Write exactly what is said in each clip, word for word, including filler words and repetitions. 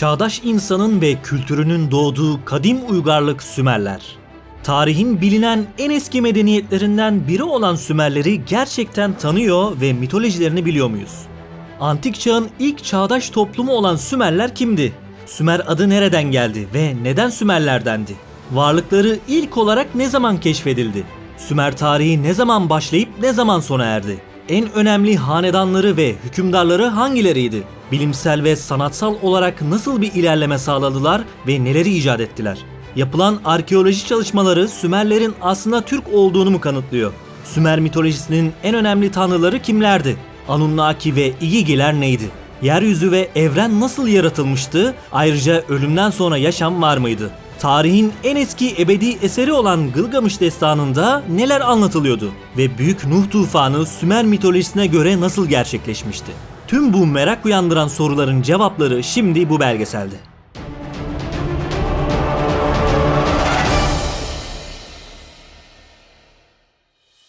Çağdaş insanın ve kültürünün doğduğu kadim uygarlık Sümerler. Tarihin bilinen en eski medeniyetlerinden biri olan Sümerleri gerçekten tanıyor ve mitolojilerini biliyor muyuz? Antik çağın ilk çağdaş toplumu olan Sümerler kimdi? Sümer adı nereden geldi ve neden Sümerler dendi? Varlıkları ilk olarak ne zaman keşfedildi? Sümer tarihi ne zaman başlayıp ne zaman sona erdi? En önemli hanedanları ve hükümdarları hangileriydi? Bilimsel ve sanatsal olarak nasıl bir ilerleme sağladılar ve neleri icat ettiler? Yapılan arkeoloji çalışmaları Sümerlerin aslında Türk olduğunu mu kanıtlıyor? Sümer mitolojisinin en önemli tanrıları kimlerdi? Anunnaki ve İgigiler neydi? Yeryüzü ve evren nasıl yaratılmıştı? Ayrıca ölümden sonra yaşam var mıydı? Tarihin en eski ebedi eseri olan Gılgamış destanında neler anlatılıyordu? Ve Büyük Nuh tufanı Sümer mitolojisine göre nasıl gerçekleşmişti? Tüm bu merak uyandıran soruların cevapları şimdi bu belgeselde.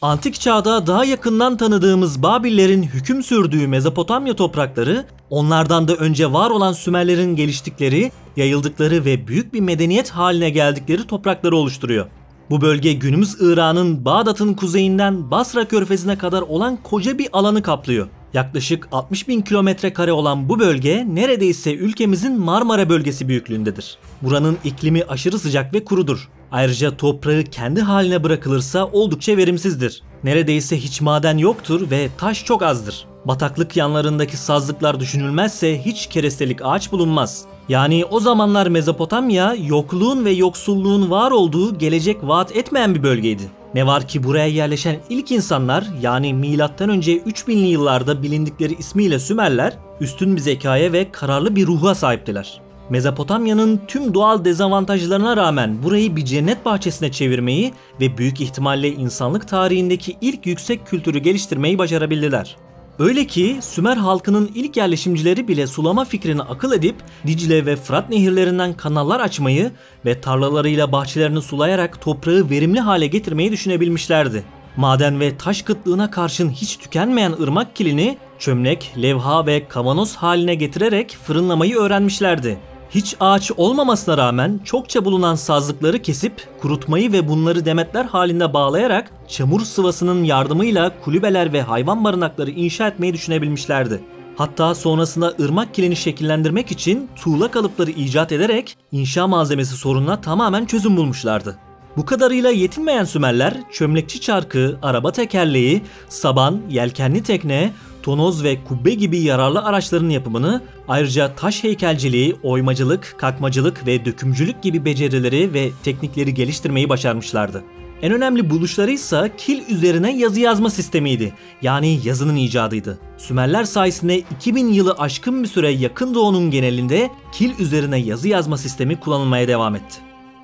Antik çağda daha yakından tanıdığımız Babillerin hüküm sürdüğü Mezopotamya toprakları, onlardan da önce var olan Sümerlerin geliştikleri, yayıldıkları ve büyük bir medeniyet haline geldikleri toprakları oluşturuyor. Bu bölge günümüz İran'ın Bağdat'ın kuzeyinden Basra körfezine kadar olan koca bir alanı kaplıyor. Yaklaşık altmış bin kilometre kare olan bu bölge neredeyse ülkemizin Marmara bölgesi büyüklüğündedir. Buranın iklimi aşırı sıcak ve kurudur. Ayrıca toprağı kendi haline bırakılırsa oldukça verimsizdir. Neredeyse hiç maden yoktur ve taş çok azdır. Bataklık yanlarındaki sazlıklar düşünülmezse hiç kerestelik ağaç bulunmaz. Yani o zamanlar Mezopotamya yokluğun ve yoksulluğun var olduğu gelecek vaat etmeyen bir bölgeydi. Ne var ki buraya yerleşen ilk insanlar, yani milattan önce üç binli yıllarda bilindikleri ismiyle Sümerler, üstün bir zekaya ve kararlı bir ruha sahiptiler. Mezopotamya'nın tüm doğal dezavantajlarına rağmen burayı bir cennet bahçesine çevirmeyi ve büyük ihtimalle insanlık tarihindeki ilk yüksek kültürü geliştirmeyi başarabildiler. Öyle ki Sümer halkının ilk yerleşimcileri bile sulama fikrini akıl edip Dicle ve Fırat nehirlerinden kanallar açmayı ve tarlalarıyla bahçelerini sulayarak toprağı verimli hale getirmeyi düşünebilmişlerdi. Maden ve taş kıtlığına karşın hiç tükenmeyen ırmak kilini çömlek, levha ve kavanoz haline getirerek fırınlamayı öğrenmişlerdi. Hiç ağaç olmamasına rağmen çokça bulunan sazlıkları kesip kurutmayı ve bunları demetler halinde bağlayarak çamur sıvasının yardımıyla kulübeler ve hayvan barınakları inşa etmeyi düşünebilmişlerdi. Hatta sonrasında ırmak kilini şekillendirmek için tuğla kalıpları icat ederek inşa malzemesi sorununa tamamen çözüm bulmuşlardı. Bu kadarıyla yetinmeyen Sümerler çömlekçi çarkı, araba tekerleği, saban, yelkenli tekne, tonoz ve kubbe gibi yararlı araçların yapımını, ayrıca taş heykelciliği, oymacılık, kakmacılık ve dökümcülük gibi becerileri ve teknikleri geliştirmeyi başarmışlardı. En önemli buluşları ise kil üzerine yazı yazma sistemiydi. Yani yazının icadıydı. Sümerler sayesinde iki bin yılı aşkın bir süre Yakın Doğu'nun genelinde kil üzerine yazı yazma sistemi kullanılmaya devam etti.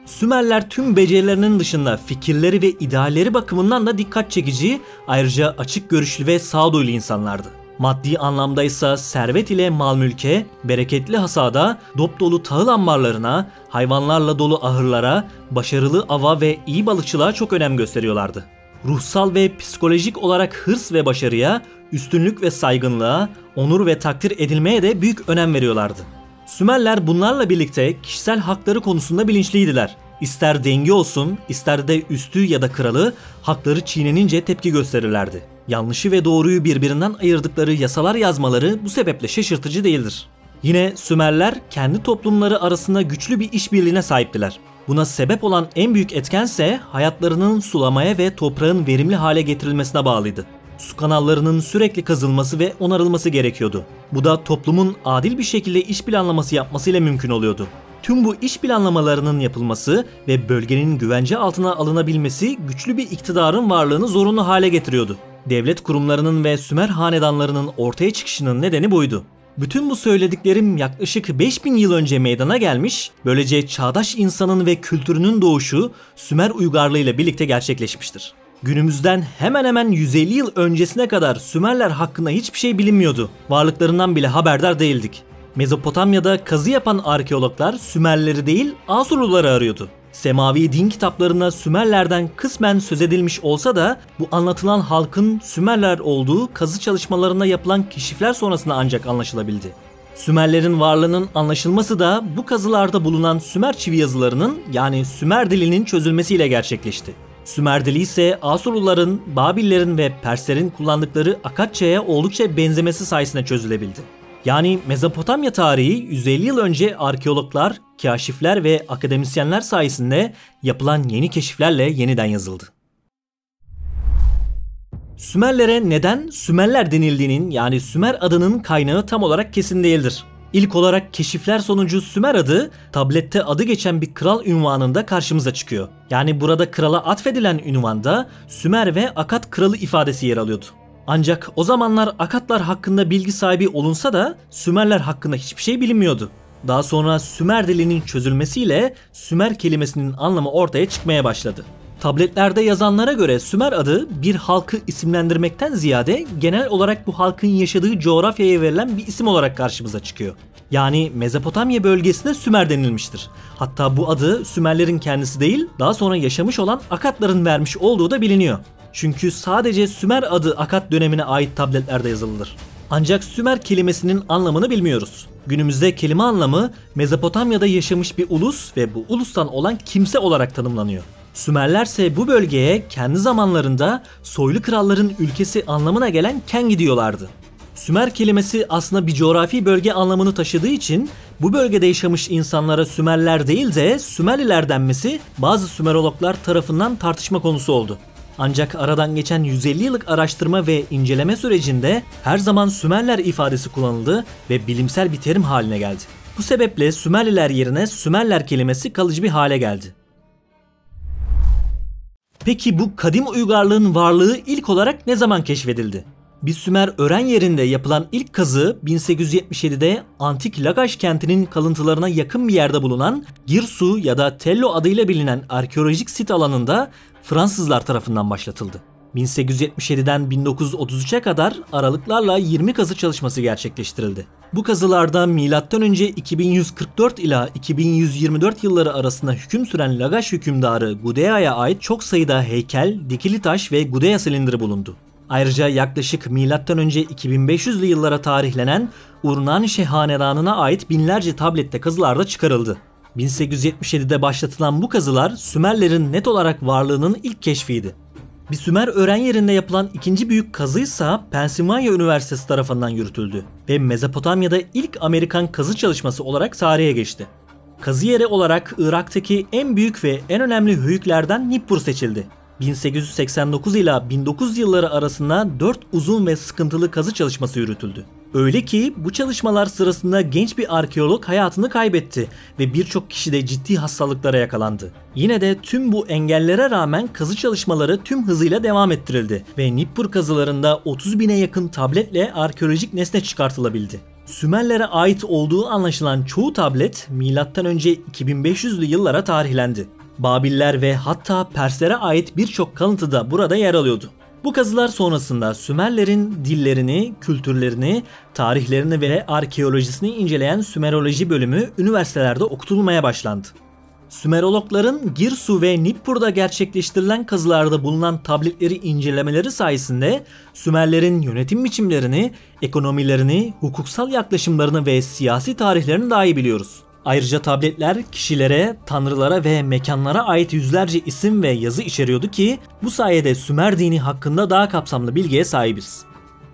Sümerler tüm becerilerinin dışında fikirleri ve idealleri bakımından da dikkat çekici, ayrıca açık görüşlü ve sağduyulu insanlardı. Maddi anlamda ise servet ile mal mülke, bereketli hasada, dopdolu tahıl ambarlarına, hayvanlarla dolu ahırlara, başarılı ava ve iyi balıkçılığa çok önem gösteriyorlardı. Ruhsal ve psikolojik olarak hırs ve başarıya, üstünlük ve saygınlığa, onur ve takdir edilmeye de büyük önem veriyorlardı. Sümerler bunlarla birlikte kişisel hakları konusunda bilinçliydiler. İster dengi olsun, ister de üstü ya da kralı hakları çiğnenince tepki gösterirlerdi. Yanlışı ve doğruyu birbirinden ayırdıkları yasalar yazmaları bu sebeple şaşırtıcı değildir. Yine Sümerler kendi toplumları arasında güçlü bir işbirliğine sahiptiler. Buna sebep olan en büyük etkense hayatlarının sulamaya ve toprağın verimli hale getirilmesine bağlıydı. Su kanallarının sürekli kazılması ve onarılması gerekiyordu. Bu da toplumun adil bir şekilde iş planlaması yapmasıyla mümkün oluyordu. Tüm bu iş planlamalarının yapılması ve bölgenin güvence altına alınabilmesi güçlü bir iktidarın varlığını zorunlu hale getiriyordu. Devlet kurumlarının ve Sümer hanedanlarının ortaya çıkışının nedeni buydu. Bütün bu söylediklerim yaklaşık beş bin yıl önce meydana gelmiş, böylece çağdaş insanın ve kültürünün doğuşu Sümer uygarlığı ile birlikte gerçekleşmiştir. Günümüzden hemen hemen yüz elli yıl öncesine kadar Sümerler hakkında hiçbir şey bilinmiyordu. Varlıklarından bile haberdar değildik. Mezopotamya'da kazı yapan arkeologlar Sümerleri değil Asurluları arıyordu. Semavi din kitaplarında Sümerlerden kısmen söz edilmiş olsa da bu anlatılan halkın Sümerler olduğu kazı çalışmalarında yapılan keşifler sonrasında ancak anlaşılabildi. Sümerlerin varlığının anlaşılması da bu kazılarda bulunan Sümer çivi yazılarının yani Sümer dilinin çözülmesiyle gerçekleşti. Sümer dili ise Asurluların, Babillerin ve Perslerin kullandıkları Akadça'ya oldukça benzemesi sayesinde çözülebildi. Yani Mezopotamya tarihi yüz elli yıl önce arkeologlar, kaşifler ve akademisyenler sayesinde yapılan yeni keşiflerle yeniden yazıldı. Sümerlere neden Sümerler denildiğinin yani Sümer adının kaynağı tam olarak kesin değildir. İlk olarak keşifler sonucu Sümer adı tablette adı geçen bir kral ünvanında karşımıza çıkıyor. Yani burada krala atfedilen ünvanda Sümer ve Akad kralı ifadesi yer alıyordu. Ancak o zamanlar Akadlar hakkında bilgi sahibi olunsa da Sümerler hakkında hiçbir şey bilinmiyordu. Daha sonra Sümer dilinin çözülmesiyle Sümer kelimesinin anlamı ortaya çıkmaya başladı. Tabletlerde yazanlara göre Sümer adı bir halkı isimlendirmekten ziyade genel olarak bu halkın yaşadığı coğrafyaya verilen bir isim olarak karşımıza çıkıyor. Yani Mezopotamya bölgesine Sümer denilmiştir. Hatta bu adı Sümerlerin kendisi değil, daha sonra yaşamış olan Akadların vermiş olduğu da biliniyor. Çünkü sadece Sümer adı Akad dönemine ait tabletlerde yazılıdır. Ancak Sümer kelimesinin anlamını bilmiyoruz. Günümüzde kelime anlamı Mezopotamya'da yaşamış bir ulus ve bu ulustan olan kimse olarak tanımlanıyor. Sümerlerse bu bölgeye kendi zamanlarında soylu kralların ülkesi anlamına gelen Kengi diyorlardı. Sümer kelimesi aslında bir coğrafi bölge anlamını taşıdığı için bu bölgede yaşamış insanlara Sümerler değil de Sümerliler denmesi bazı Sümerologlar tarafından tartışma konusu oldu. Ancak aradan geçen yüz elli yıllık araştırma ve inceleme sürecinde her zaman Sümerler ifadesi kullanıldı ve bilimsel bir terim haline geldi. Bu sebeple Sümerliler yerine Sümerler kelimesi kalıcı bir hale geldi. Peki bu kadim uygarlığın varlığı ilk olarak ne zaman keşfedildi? Bir Sümer ören yerinde yapılan ilk kazı bin sekiz yüz yetmiş yedi'de antik Lagaş kentinin kalıntılarına yakın bir yerde bulunan Girsu ya da Tello adıyla bilinen arkeolojik sit alanında Fransızlar tarafından başlatıldı. bin sekiz yüz yetmiş yedi'den bin dokuz yüz otuz üç'e kadar aralıklarla yirmi kazı çalışması gerçekleştirildi. Bu kazılarda milattan önce iki bin yüz kırk dört ila iki bin yüz yirmi dört yılları arasında hüküm süren Lagaş hükümdarı Gudea'ya ait çok sayıda heykel, dikili taş ve Gudea silindiri bulundu. Ayrıca yaklaşık milattan önce iki bin beş yüzlü yıllara tarihlenen Ur-Nammu hanedanına ait binlerce tablette kazılarda çıkarıldı. bin sekiz yüz yetmiş yedi'de başlatılan bu kazılar Sümerlerin net olarak varlığının ilk keşfiydi. Bir Sümer ören yerinde yapılan ikinci büyük kazıysa Pennsylvania Üniversitesi tarafından yürütüldü ve Mezopotamya'da ilk Amerikan kazı çalışması olarak tarihe geçti. Kazı yeri olarak Irak'taki en büyük ve en önemli höyüklerden Nippur seçildi. bin sekiz yüz seksen dokuz ila bin dokuz yüz yılları arasında dört uzun ve sıkıntılı kazı çalışması yürütüldü. Öyle ki bu çalışmalar sırasında genç bir arkeolog hayatını kaybetti ve birçok kişi de ciddi hastalıklara yakalandı. Yine de tüm bu engellere rağmen kazı çalışmaları tüm hızıyla devam ettirildi ve Nippur kazılarında otuz bine yakın tabletle arkeolojik nesne çıkartılabildi. Sümerlere ait olduğu anlaşılan çoğu tablet milattan önce iki bin beş yüzlü yıllara tarihlendi. Babiller ve hatta Perslere ait birçok kalıntı da burada yer alıyordu. Bu kazılar sonrasında Sümerlerin dillerini, kültürlerini, tarihlerini ve arkeolojisini inceleyen Sümeroloji bölümü üniversitelerde okutulmaya başlandı. Sümerologların Girsu ve Nippur'da gerçekleştirilen kazılarda bulunan tabletleri incelemeleri sayesinde Sümerlerin yönetim biçimlerini, ekonomilerini, hukuksal yaklaşımlarını ve siyasi tarihlerini daha iyi biliyoruz. Ayrıca tabletler kişilere, tanrılara ve mekanlara ait yüzlerce isim ve yazı içeriyordu ki bu sayede Sümer dini hakkında daha kapsamlı bilgiye sahibiz.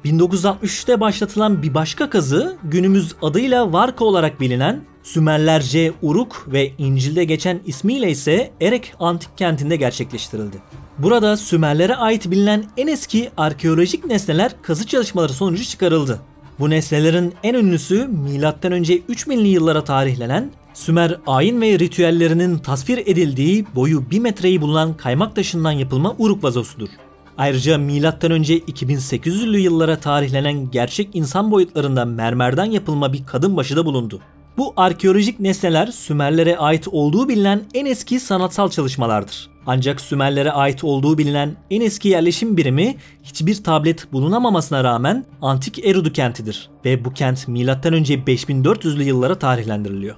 bin dokuz yüz altmış üç'te başlatılan bir başka kazı günümüz adıyla Varka olarak bilinen Sümerlerce Uruk ve İncil'de geçen ismiyle ise Erek antik kentinde gerçekleştirildi. Burada Sümerlere ait bilinen en eski arkeolojik nesneler kazı çalışmaları sonucu çıkarıldı. Bu nesnelerin en ünlüsü milattan önce üç binli yıllara tarihlenen Sümer ayin ve ritüellerinin tasvir edildiği boyu bir metreyi bulan kaymak taşından yapılma Uruk vazosudur. Ayrıca milattan önce iki bin sekiz yüzlü yıllara tarihlenen gerçek insan boyutlarında mermerden yapılma bir kadın başı da bulundu. Bu arkeolojik nesneler Sümerlere ait olduğu bilinen en eski sanatsal çalışmalardır. Ancak Sümerlere ait olduğu bilinen en eski yerleşim birimi hiçbir tablet bulunamamasına rağmen antik Eridu kentidir ve bu kent milattan önce beş bin dört yüzlü yıllara tarihlendiriliyor.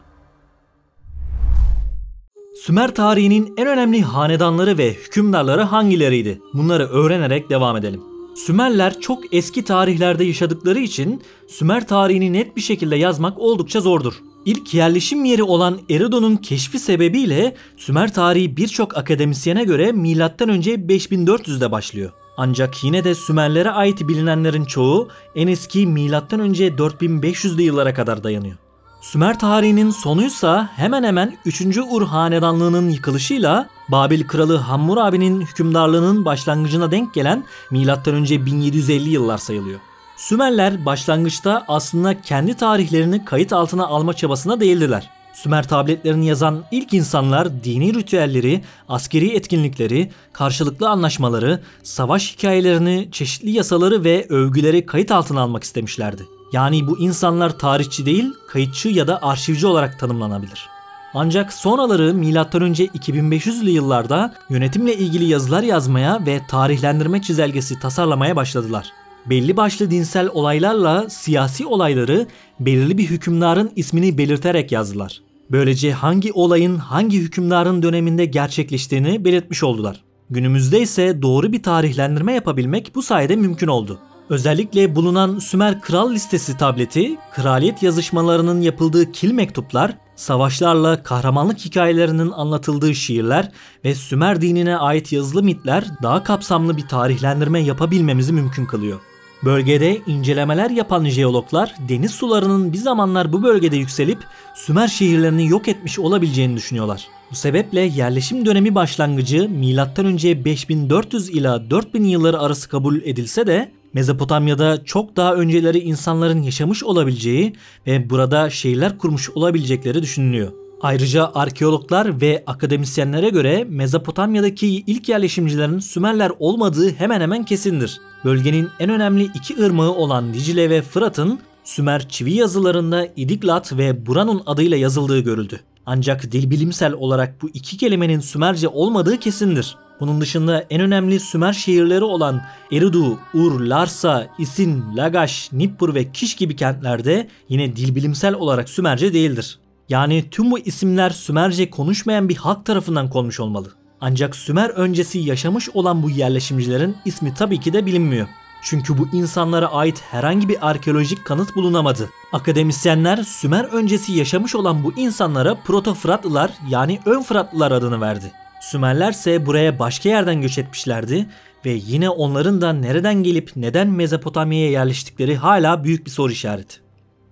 Sümer tarihinin en önemli hanedanları ve hükümdarları hangileriydi? Bunları öğrenerek devam edelim. Sümerler çok eski tarihlerde yaşadıkları için Sümer tarihini net bir şekilde yazmak oldukça zordur. İlk yerleşim yeri olan Erido'nun keşfi sebebiyle Sümer tarihi birçok akademisyene göre milattan önce beş bin dört yüz'de başlıyor. Ancak yine de Sümerlere ait bilinenlerin çoğu en eski milattan önce dört bin beş yüz'lü yıllara kadar dayanıyor. Sümer tarihinin sonuysa hemen hemen üçüncü Ur hanedanlığının yıkılışıyla Babil kralı Hammurabi'nin hükümdarlığının başlangıcına denk gelen milattan önce bin yedi yüz elli yıllar sayılıyor. Sümerler başlangıçta aslında kendi tarihlerini kayıt altına alma çabasına değildiler. Sümer tabletlerini yazan ilk insanlar dini ritüelleri, askeri etkinlikleri, karşılıklı anlaşmaları, savaş hikayelerini, çeşitli yasaları ve övgüleri kayıt altına almak istemişlerdi. Yani bu insanlar tarihçi değil, kayıtçı ya da arşivci olarak tanımlanabilir. Ancak sonraları milattan önce iki bin beş yüz'lü yıllarda yönetimle ilgili yazılar yazmaya ve tarihlendirme çizelgesi tasarlamaya başladılar. Belli başlı dinsel olaylarla siyasi olayları belirli bir hükümdarın ismini belirterek yazdılar. Böylece hangi olayın hangi hükümdarın döneminde gerçekleştiğini belirtmiş oldular. Günümüzde ise doğru bir tarihlendirme yapabilmek bu sayede mümkün oldu. Özellikle bulunan Sümer Kral Listesi tableti, kraliyet yazışmalarının yapıldığı kil mektuplar, savaşlarla kahramanlık hikayelerinin anlatıldığı şiirler ve Sümer dinine ait yazılı mitler daha kapsamlı bir tarihlendirme yapabilmemizi mümkün kılıyor. Bölgede incelemeler yapan jeologlar deniz sularının bir zamanlar bu bölgede yükselip Sümer şehirlerini yok etmiş olabileceğini düşünüyorlar. Bu sebeple yerleşim dönemi başlangıcı milattan önce beş bin dört yüz ila dört bin yılları arası kabul edilse de Mezopotamya'da çok daha önceleri insanların yaşamış olabileceği ve burada şehirler kurmuş olabilecekleri düşünülüyor. Ayrıca arkeologlar ve akademisyenlere göre Mezopotamya'daki ilk yerleşimcilerin Sümerler olmadığı hemen hemen kesindir. Bölgenin en önemli iki ırmağı olan Dicle ve Fırat'ın Sümer çivi yazılarında İdiklat ve Buranun adıyla yazıldığı görüldü. Ancak dilbilimsel olarak bu iki kelimenin Sümerce olmadığı kesindir. Bunun dışında en önemli Sümer şehirleri olan Eridu, Ur, Larsa, İsin, Lagaş, Nippur ve Kiş gibi kentlerde yine dilbilimsel olarak Sümerce değildir. Yani tüm bu isimler Sümerce konuşmayan bir halk tarafından konmuş olmalı. Ancak Sümer öncesi yaşamış olan bu yerleşimcilerin ismi tabii ki de bilinmiyor. Çünkü bu insanlara ait herhangi bir arkeolojik kanıt bulunamadı. Akademisyenler Sümer öncesi yaşamış olan bu insanlara Proto-Fıratlılar yani Ön Fıratlılar adını verdi. Sümerler ise buraya başka yerden göç etmişlerdi ve yine onların da nereden gelip neden Mezopotamya'ya yerleştikleri hala büyük bir soru işareti.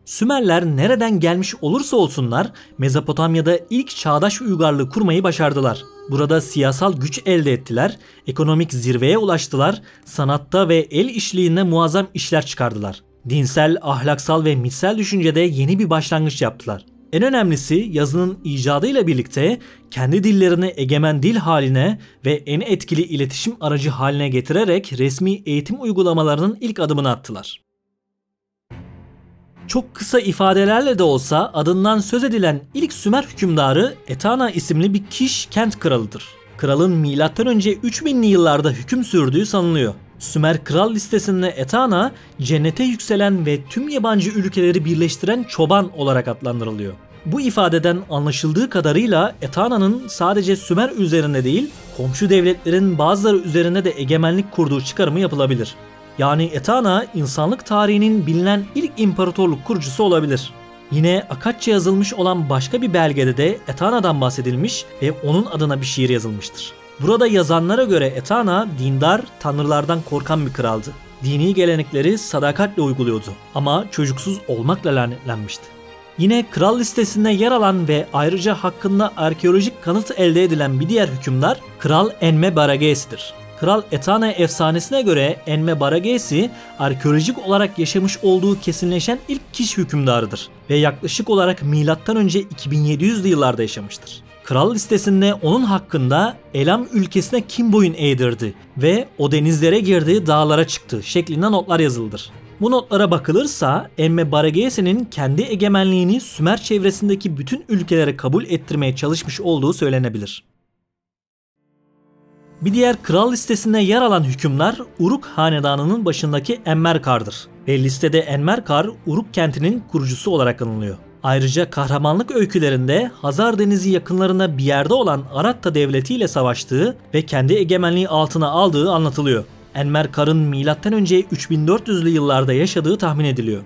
Sümerler nereden gelmiş olursa olsunlar Mezopotamya'da ilk çağdaş uygarlığı kurmayı başardılar. Burada siyasal güç elde ettiler, ekonomik zirveye ulaştılar, sanatta ve el işliğinde muazzam işler çıkardılar. Dinsel, ahlaksal ve mitsel düşüncede yeni bir başlangıç yaptılar. En önemlisi yazının icadıyla birlikte kendi dillerini egemen dil haline ve en etkili iletişim aracı haline getirerek resmi eğitim uygulamalarının ilk adımını attılar. Çok kısa ifadelerle de olsa adından söz edilen ilk Sümer hükümdarı Etana isimli bir Kiş kent kralıdır. Kralın milattan önce üç bin'li yıllarda hüküm sürdüğü sanılıyor. Sümer Kral Listesi'nde Etana, cennete yükselen ve tüm yabancı ülkeleri birleştiren çoban olarak adlandırılıyor. Bu ifadeden anlaşıldığı kadarıyla Etana'nın sadece Sümer üzerinde değil, komşu devletlerin bazıları üzerinde de egemenlik kurduğu çıkarımı yapılabilir. Yani Etana, insanlık tarihinin bilinen ilk imparatorluk kurucusu olabilir. Yine Akadça yazılmış olan başka bir belgede de Etana'dan bahsedilmiş ve onun adına bir şiir yazılmıştır. Burada yazanlara göre Etana, dindar, tanrılardan korkan bir kraldı. Dini gelenekleri sadakatle uyguluyordu ama çocuksuz olmakla lanetlenmişti. Yine kral listesinde yer alan ve ayrıca hakkında arkeolojik kanıt elde edilen bir diğer hükümdar Kral Enmebarages'tir. Kral Etana efsanesine göre Enmebaragesi arkeolojik olarak yaşamış olduğu kesinleşen ilk Kiş hükümdarıdır ve yaklaşık olarak milattan önce iki bin yedi yüz'lü yıllarda yaşamıştır. Kral listesinde onun hakkında Elam ülkesine kim boyun eğdirdi ve o denizlere girdi, dağlara çıktı şeklinde notlar yazılıdır. Bu notlara bakılırsa Enmebaragesi'nin kendi egemenliğini Sümer çevresindeki bütün ülkelere kabul ettirmeye çalışmış olduğu söylenebilir. Bir diğer kral listesinde yer alan hükümdar Uruk hanedanının başındaki Enmerkar'dır ve listede Enmerkar Uruk kentinin kurucusu olarak anılıyor. Ayrıca kahramanlık öykülerinde Hazar Denizi yakınlarında bir yerde olan Aratta devletiyle savaştığı ve kendi egemenliği altına aldığı anlatılıyor. Enmerkar'ın M.Ö. üç bin dört yüzlü yıllarda yaşadığı tahmin ediliyor.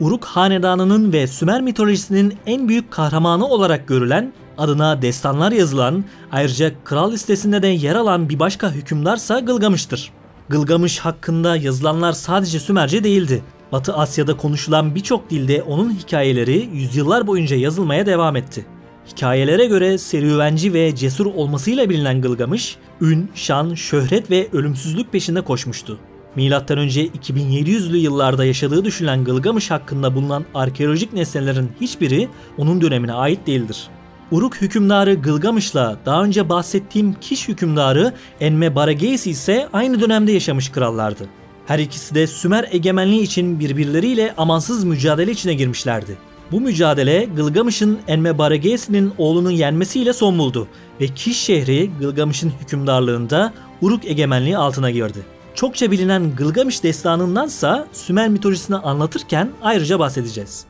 Uruk hanedanının ve Sümer mitolojisinin en büyük kahramanı olarak görülen, adına destanlar yazılan, ayrıca kral listesinde de yer alan bir başka hükümdarsa Gılgamış'tır. Gılgamış hakkında yazılanlar sadece Sümerce değildi. Batı Asya'da konuşulan birçok dilde onun hikayeleri yüzyıllar boyunca yazılmaya devam etti. Hikayelere göre serüvenci ve cesur olmasıyla bilinen Gılgamış, ün, şan, şöhret ve ölümsüzlük peşinde koşmuştu. Milattan önce iki bin yedi yüzlü yıllarda yaşadığı düşünülen Gılgamış hakkında bulunan arkeolojik nesnelerin hiçbiri onun dönemine ait değildir. Uruk hükümdarı Gılgamış'la daha önce bahsettiğim Kiş hükümdarı Enme-Baragesi ise aynı dönemde yaşamış krallardı. Her ikisi de Sümer egemenliği için birbirleriyle amansız mücadele içine girmişlerdi. Bu mücadele Gılgamış'ın Enme-Baragesi'nin oğlunu yenmesiyle son buldu ve Kiş şehri Gılgamış'ın hükümdarlığında Uruk egemenliği altına girdi. Çokça bilinen Gılgamış destanındansa Sümer mitolojisini anlatırken ayrıca bahsedeceğiz.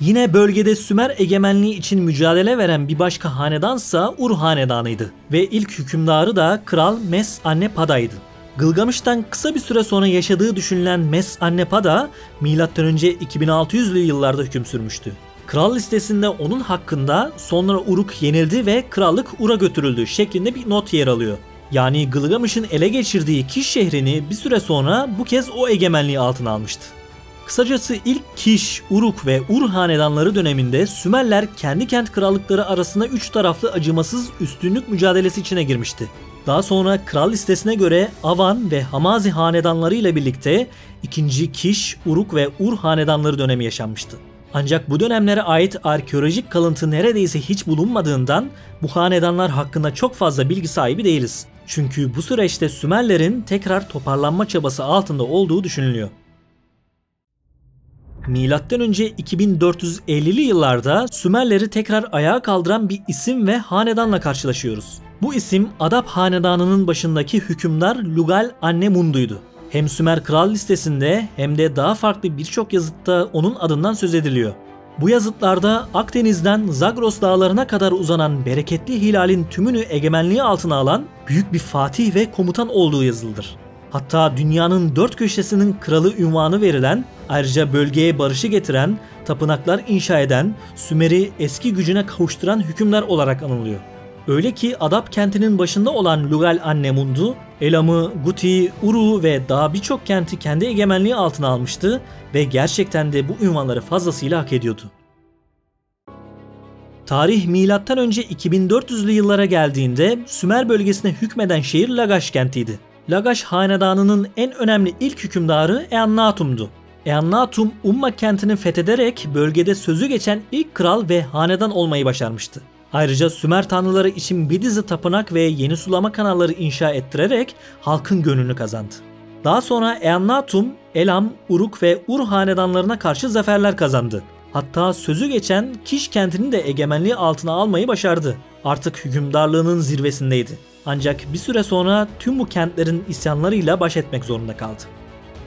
Yine bölgede Sümer egemenliği için mücadele veren bir başka hanedansa Ur hanedanıydı ve ilk hükümdarı da Kral Mes-Annepada'ydı. Gılgamış'tan kısa bir süre sonra yaşadığı düşünülen Mes-Annepada M.Ö. iki bin altı yüzlü yıllarda hüküm sürmüştü. Kral listesinde onun hakkında sonra Uruk yenildi ve krallık Ur'a götürüldü şeklinde bir not yer alıyor. Yani Gılgamış'ın ele geçirdiği Kiş şehrini bir süre sonra bu kez o egemenliği altına almıştı. Kısacası ilk Kiş, Uruk ve Ur hanedanları döneminde Sümerler kendi kent krallıkları arasında üç taraflı acımasız üstünlük mücadelesi içine girmişti. Daha sonra kral listesine göre Avan ve Hamazi hanedanları ile birlikte ikinci Kiş, Uruk ve Ur hanedanları dönemi yaşanmıştı. Ancak bu dönemlere ait arkeolojik kalıntı neredeyse hiç bulunmadığından bu hanedanlar hakkında çok fazla bilgi sahibi değiliz. Çünkü bu süreçte Sümerlerin tekrar toparlanma çabası altında olduğu düşünülüyor. Milattan önce iki bin dört yüz ellili yıllarda Sümerleri tekrar ayağa kaldıran bir isim ve hanedanla karşılaşıyoruz. Bu isim Adap hanedanının başındaki hükümdar Lugal Annemundu'ydu. Hem Sümer kral listesinde hem de daha farklı birçok yazıtta onun adından söz ediliyor. Bu yazıtlarda Akdeniz'den Zagros dağlarına kadar uzanan bereketli hilalin tümünü egemenliği altına alan büyük bir fatih ve komutan olduğu yazılıdır. Hatta dünyanın dört köşesinin kralı unvanı verilen, ayrıca bölgeye barışı getiren, tapınaklar inşa eden, Sümer'i eski gücüne kavuşturan hükümdar olarak anılıyor. Öyle ki Adap kentinin başında olan Lugal Annemundu, Elam'ı, Guti'yi, Uruk'u ve daha birçok kenti kendi egemenliği altına almıştı ve gerçekten de bu unvanları fazlasıyla hak ediyordu. Tarih milattan önce iki bin dört yüzlü yıllara geldiğinde Sümer bölgesine hükmeden şehir Lagaş kentiydi. Lagaş hanedanının en önemli ilk hükümdarı Eannatum'du. Eannatum, Umma kentini fethederek bölgede sözü geçen ilk kral ve hanedan olmayı başarmıştı. Ayrıca Sümer tanrıları için bir dizi tapınak ve yeni sulama kanalları inşa ettirerek halkın gönlünü kazandı. Daha sonra Eannatum, Elam, Uruk ve Ur hanedanlarına karşı zaferler kazandı. Hatta sözü geçen Kiş kentini de egemenliği altına almayı başardı. Artık hükümdarlığının zirvesindeydi. Ancak bir süre sonra tüm bu kentlerin isyanlarıyla baş etmek zorunda kaldı.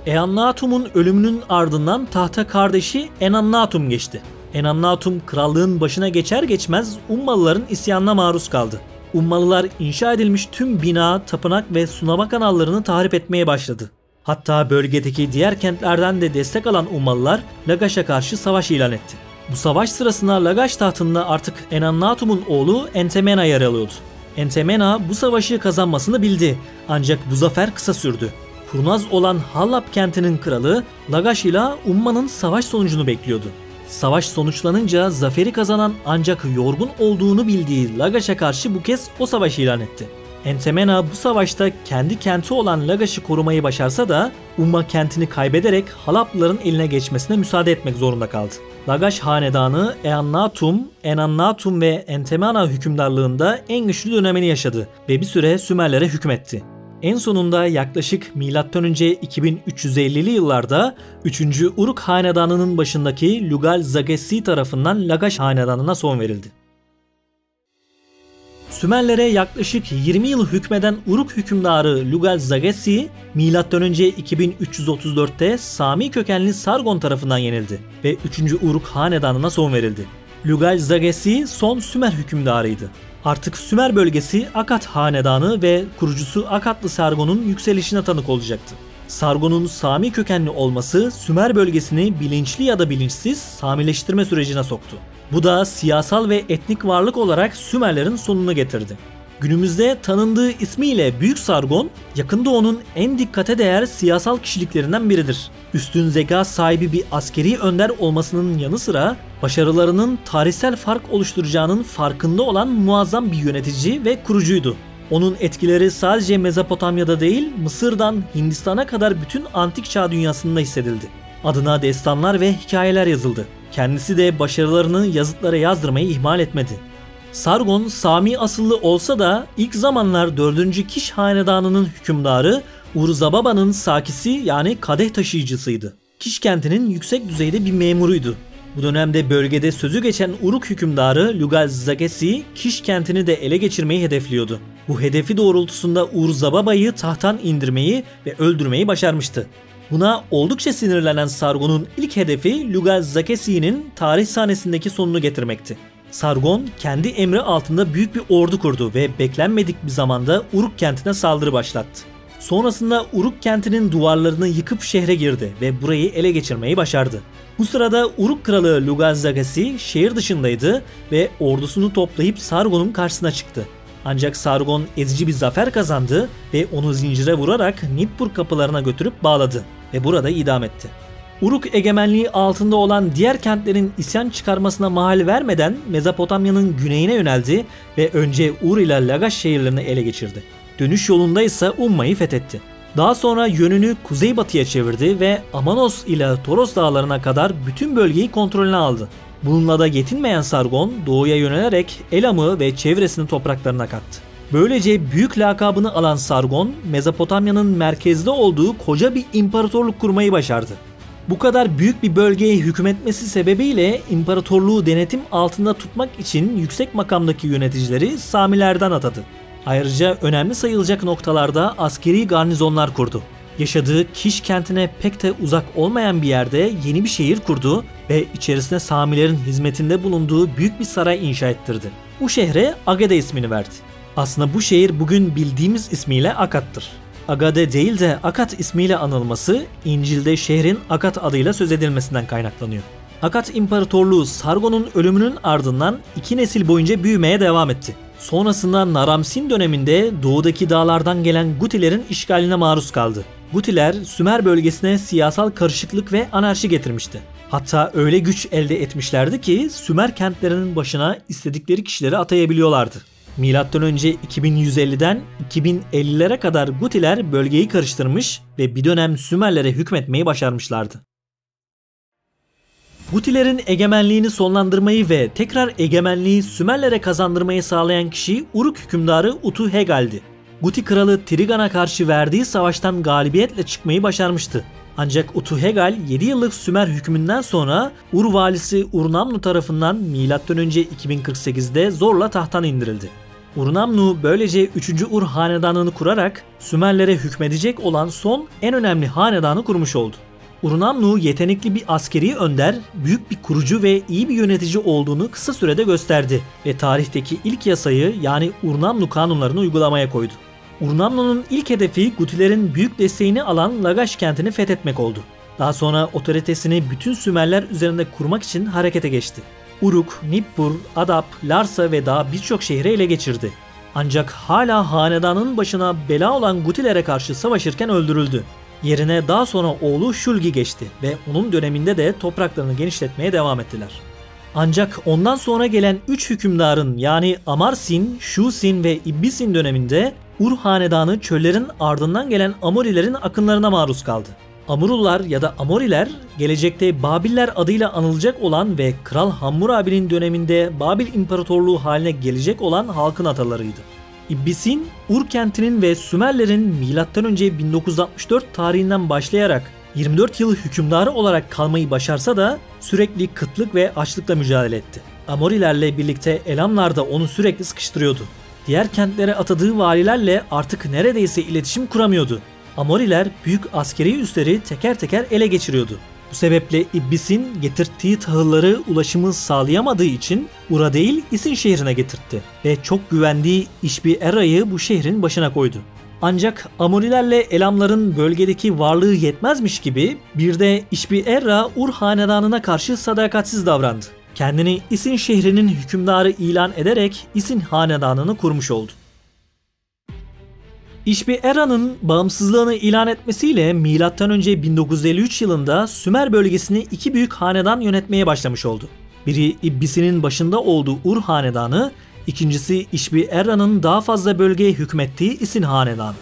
Eannatum'un ölümünün ardından tahta kardeşi Enannatum geçti. Enannatum krallığın başına geçer geçmez Ummalıların isyanına maruz kaldı. Ummalılar inşa edilmiş tüm bina, tapınak ve sulama kanallarını tahrip etmeye başladı. Hatta bölgedeki diğer kentlerden de destek alan Ummalılar Lagaş'a karşı savaş ilan etti. Bu savaş sırasında Lagaş tahtında artık Enannatum'un oğlu Entemena yer alıyordu. Entemena bu savaşı kazanmasını bildi ancak bu zafer kısa sürdü. Kurnaz olan Hallab kentinin kralı Lagaş ile Umma'nın savaş sonucunu bekliyordu. Savaş sonuçlanınca zaferi kazanan ancak yorgun olduğunu bildiği Lagaş'a karşı bu kez o savaşı ilan etti. Entemena bu savaşta kendi kenti olan Lagaş'ı korumayı başarsa da Umma kentini kaybederek Hallablıların eline geçmesine müsaade etmek zorunda kaldı. Lagaş hanedanı Eannatum, Enannatum ve Entemena hükümdarlığında en güçlü dönemini yaşadı ve bir süre Sümerlere hükmetti. En sonunda yaklaşık M.Ö. iki bin üç yüz ellili yıllarda üçüncü Uruk hanedanının başındaki Lugal Zagesi tarafından Lagaş hanedanına son verildi. Sümerlere yaklaşık yirmi yıl hükmeden Uruk hükümdarı Lugal Zagesi, M.Ö. iki bin üç yüz otuz dörtte Sami kökenli Sargon tarafından yenildi ve üçüncü Uruk hanedanına son verildi. Lugal Zagesi son Sümer hükümdarıydı. Artık Sümer bölgesi Akad hanedanı ve kurucusu Akadlı Sargon'un yükselişine tanık olacaktı. Sargon'un Sami kökenli olması Sümer bölgesini bilinçli ya da bilinçsiz Samileştirme sürecine soktu. Bu da siyasal ve etnik varlık olarak Sümerlerin sonunu getirdi. Günümüzde tanındığı ismiyle Büyük Sargon, Yakın Doğu'nun en dikkate değer siyasal kişiliklerinden biridir. Üstün zeka sahibi bir askeri önder olmasının yanı sıra başarılarının tarihsel fark oluşturacağının farkında olan muazzam bir yönetici ve kurucuydu. Onun etkileri sadece Mezopotamya'da değil, Mısır'dan Hindistan'a kadar bütün antik çağ dünyasında hissedildi. Adına destanlar ve hikayeler yazıldı. Kendisi de başarılarını yazıtlara yazdırmayı ihmal etmedi. Sargon, Sami asıllı olsa da ilk zamanlar dördüncü Kiş hanedanının hükümdarı Ur-Zababa'nın sakisi yani kadeh taşıyıcısıydı. Kiş kentinin yüksek düzeyde bir memuruydu. Bu dönemde bölgede sözü geçen Uruk hükümdarı Lugal Zagesi, Kiş kentini de ele geçirmeyi hedefliyordu. Bu hedefi doğrultusunda Ur-Zababa'yı tahttan indirmeyi ve öldürmeyi başarmıştı. Buna oldukça sinirlenen Sargon'un ilk hedefi Lugal Zagesi'nin tarih sahnesindeki sonunu getirmekti. Sargon kendi emri altında büyük bir ordu kurdu ve beklenmedik bir zamanda Uruk kentine saldırı başlattı. Sonrasında Uruk kentinin duvarlarını yıkıp şehre girdi ve burayı ele geçirmeyi başardı. Bu sırada Uruk kralı Lugal Zagesi şehir dışındaydı ve ordusunu toplayıp Sargon'un karşısına çıktı. Ancak Sargon ezici bir zafer kazandı ve onu zincire vurarak Nippur kapılarına götürüp bağladı ve burada idam etti. Uruk egemenliği altında olan diğer kentlerin isyan çıkarmasına mahal vermeden Mezopotamya'nın güneyine yöneldi ve önce Ur ile Lagaş şehirlerini ele geçirdi. Dönüş yolunda ise Umma'yı fethetti. Daha sonra yönünü kuzeybatıya çevirdi ve Amanos ile Toros dağlarına kadar bütün bölgeyi kontrolüne aldı. Bununla da yetinmeyen Sargon doğuya yönelerek Elam'ı ve çevresini topraklarına kattı. Böylece büyük lakabını alan Sargon, Mezopotamya'nın merkezde olduğu koca bir imparatorluk kurmayı başardı. Bu kadar büyük bir bölgeye hükmetmesi sebebiyle imparatorluğu denetim altında tutmak için yüksek makamdaki yöneticileri Samilerden atadı. Ayrıca önemli sayılacak noktalarda askeri garnizonlar kurdu. Yaşadığı Kiş kentine pek de uzak olmayan bir yerde yeni bir şehir kurdu ve içerisine Samilerin hizmetinde bulunduğu büyük bir saray inşa ettirdi. Bu şehre Agade ismini verdi. Aslında bu şehir bugün bildiğimiz ismiyle Akad'tır. Agade değil de Akad ismiyle anılması, İncil'de şehrin Akad adıyla söz edilmesinden kaynaklanıyor. Akad İmparatorluğu Sargon'un ölümünün ardından iki nesil boyunca büyümeye devam etti. Sonrasında Naram-Sin döneminde doğudaki dağlardan gelen Gutilerin işgaline maruz kaldı. Gutiler Sümer bölgesine siyasal karışıklık ve anarşi getirmişti. Hatta öyle güç elde etmişlerdi ki Sümer kentlerinin başına istedikleri kişileri atayabiliyorlardı. Milattan önce iki bin yüz elliden iki bin ellilere kadar Gutiler bölgeyi karıştırmış ve bir dönem Sümerlere hükmetmeyi başarmışlardı. Gutilerin egemenliğini sonlandırmayı ve tekrar egemenliği Sümerlere kazandırmayı sağlayan kişi Uruk hükümdarı Utu Hegal'di. Guti kralı Trigan'a karşı verdiği savaştan galibiyetle çıkmayı başarmıştı. Ancak Utu Hegal yedi yıllık Sümer hükmünden sonra Ur valisi Ur-Nammu tarafından milattan önce iki bin kırk sekizde zorla tahttan indirildi. Ur-Nammu böylece üçüncü Ur hanedanını kurarak Sümerlere hükmedecek olan son en önemli hanedanı kurmuş oldu. Ur-Nammu yetenekli bir askeri önder, büyük bir kurucu ve iyi bir yönetici olduğunu kısa sürede gösterdi ve tarihteki ilk yasayı yani Ur-Nammu kanunlarını uygulamaya koydu. Ur-Nammu'nun ilk hedefi Gutilerin büyük desteğini alan Lagaş kentini fethetmek oldu. Daha sonra otoritesini bütün Sümerler üzerinde kurmak için harekete geçti. Uruk, Nippur, Adap, Larsa ve daha birçok şehri ele geçirdi. Ancak hala hanedanın başına bela olan Gutilere karşı savaşırken öldürüldü. Yerine daha sonra oğlu Şulgi geçti ve onun döneminde de topraklarını genişletmeye devam ettiler. Ancak ondan sonra gelen üç hükümdarın yani Amarsin, Şusin ve İbbisin döneminde Ur hanedanı çöllerin ardından gelen Amorilerin akınlarına maruz kaldı. Amurlular ya da Amoriler, gelecekte Babiller adıyla anılacak olan ve Kral Hammurabi'nin döneminde Babil İmparatorluğu haline gelecek olan halkın atalarıydı. İbbisin, Ur kentinin ve Sümerlerin milattan önce bin dokuz yüz altmış dört tarihinden başlayarak yirmi dört yıl hükümdarı olarak kalmayı başarsa da sürekli kıtlık ve açlıkla mücadele etti. Amorilerle birlikte Elamlar da onu sürekli sıkıştırıyordu. Diğer kentlere atadığı valilerle artık neredeyse iletişim kuramıyordu. Amoriler büyük askeri üsleri teker teker ele geçiriyordu. Bu sebeple İblis'in getirttiği tahılları ulaşımı sağlayamadığı için Ur'a değil İsin şehrine getirtti ve çok güvendiği İşbi Era'yı bu şehrin başına koydu. Ancak Amorilerle Elamların bölgedeki varlığı yetmezmiş gibi bir de İşbi Era Ur hanedanına karşı sadakatsiz davrandı. Kendini İsin şehrinin hükümdarı ilan ederek İsin hanedanını kurmuş oldu. İşbi Era'nın bağımsızlığını ilan etmesiyle milattan önce bin dokuz yüz elli üç yılında Sümer bölgesini iki büyük hanedan yönetmeye başlamış oldu. Biri İblis'in başında olduğu Ur hanedanı, ikincisi İşbi Era'nın daha fazla bölgeye hükmettiği İsin hanedanı.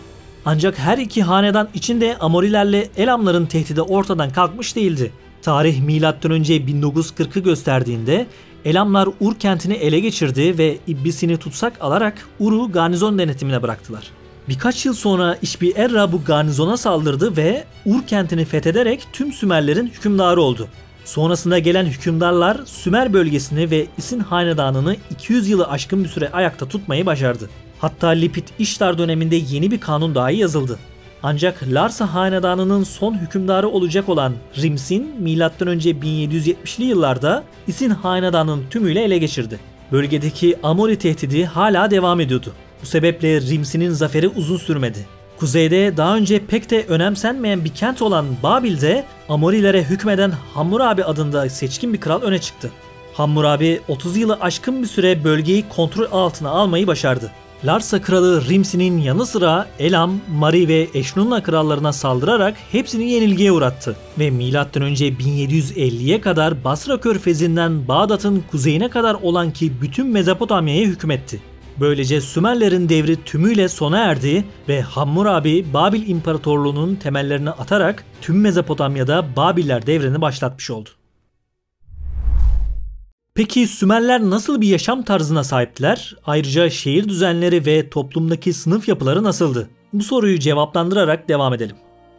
Ancak her iki hanedan içinde Amorilerle Elamların tehdidi ortadan kalkmış değildi. Tarih milattan önce bin dokuz yüz kırkı gösterdiğinde Elamlar Ur kentini ele geçirdi ve İblis'ini tutsak alarak Ur'u garnizon denetimine bıraktılar. Birkaç yıl sonra İşbi Era bu garnizona saldırdı ve Ur kentini fethederek tüm Sümerlerin hükümdarı oldu. Sonrasında gelen hükümdarlar Sümer bölgesini ve İsin hanedanını iki yüz yılı aşkın bir süre ayakta tutmayı başardı. Hatta Lipit İştar döneminde yeni bir kanun dahi yazıldı. Ancak Larsa hanedanının son hükümdarı olacak olan Rimsin milattan önce bin yedi yüz yetmişli yıllarda İsin hanedanının tümüyle ele geçirdi. Bölgedeki Amori tehdidi hala devam ediyordu. Bu sebeple Rimsin'in zaferi uzun sürmedi. Kuzeyde daha önce pek de önemsenmeyen bir kent olan Babil'de Amorilere hükmeden Hammurabi adında seçkin bir kral öne çıktı. Hammurabi otuz yılı aşkın bir süre bölgeyi kontrol altına almayı başardı. Larsa kralı Rimsin'in yanı sıra Elam, Mari ve Eşnunna krallarına saldırarak hepsini yenilgiye uğrattı ve milattan önce bin yedi yüz elliye kadar Basra körfezinden Bağdat'ın kuzeyine kadar olan ki bütün Mezopotamya'ya hükmetti. Böylece Sümerlerin devri tümüyle sona erdi ve Hammurabi Babil İmparatorluğu'nun temellerini atarak tüm Mezopotamya'da Babiller devrini başlatmış oldu. Peki Sümerler nasıl bir yaşam tarzına sahiptiler? Ayrıca şehir düzenleri ve toplumdaki sınıf yapıları nasıldı? Bu soruyu cevaplandırarak devam edelim.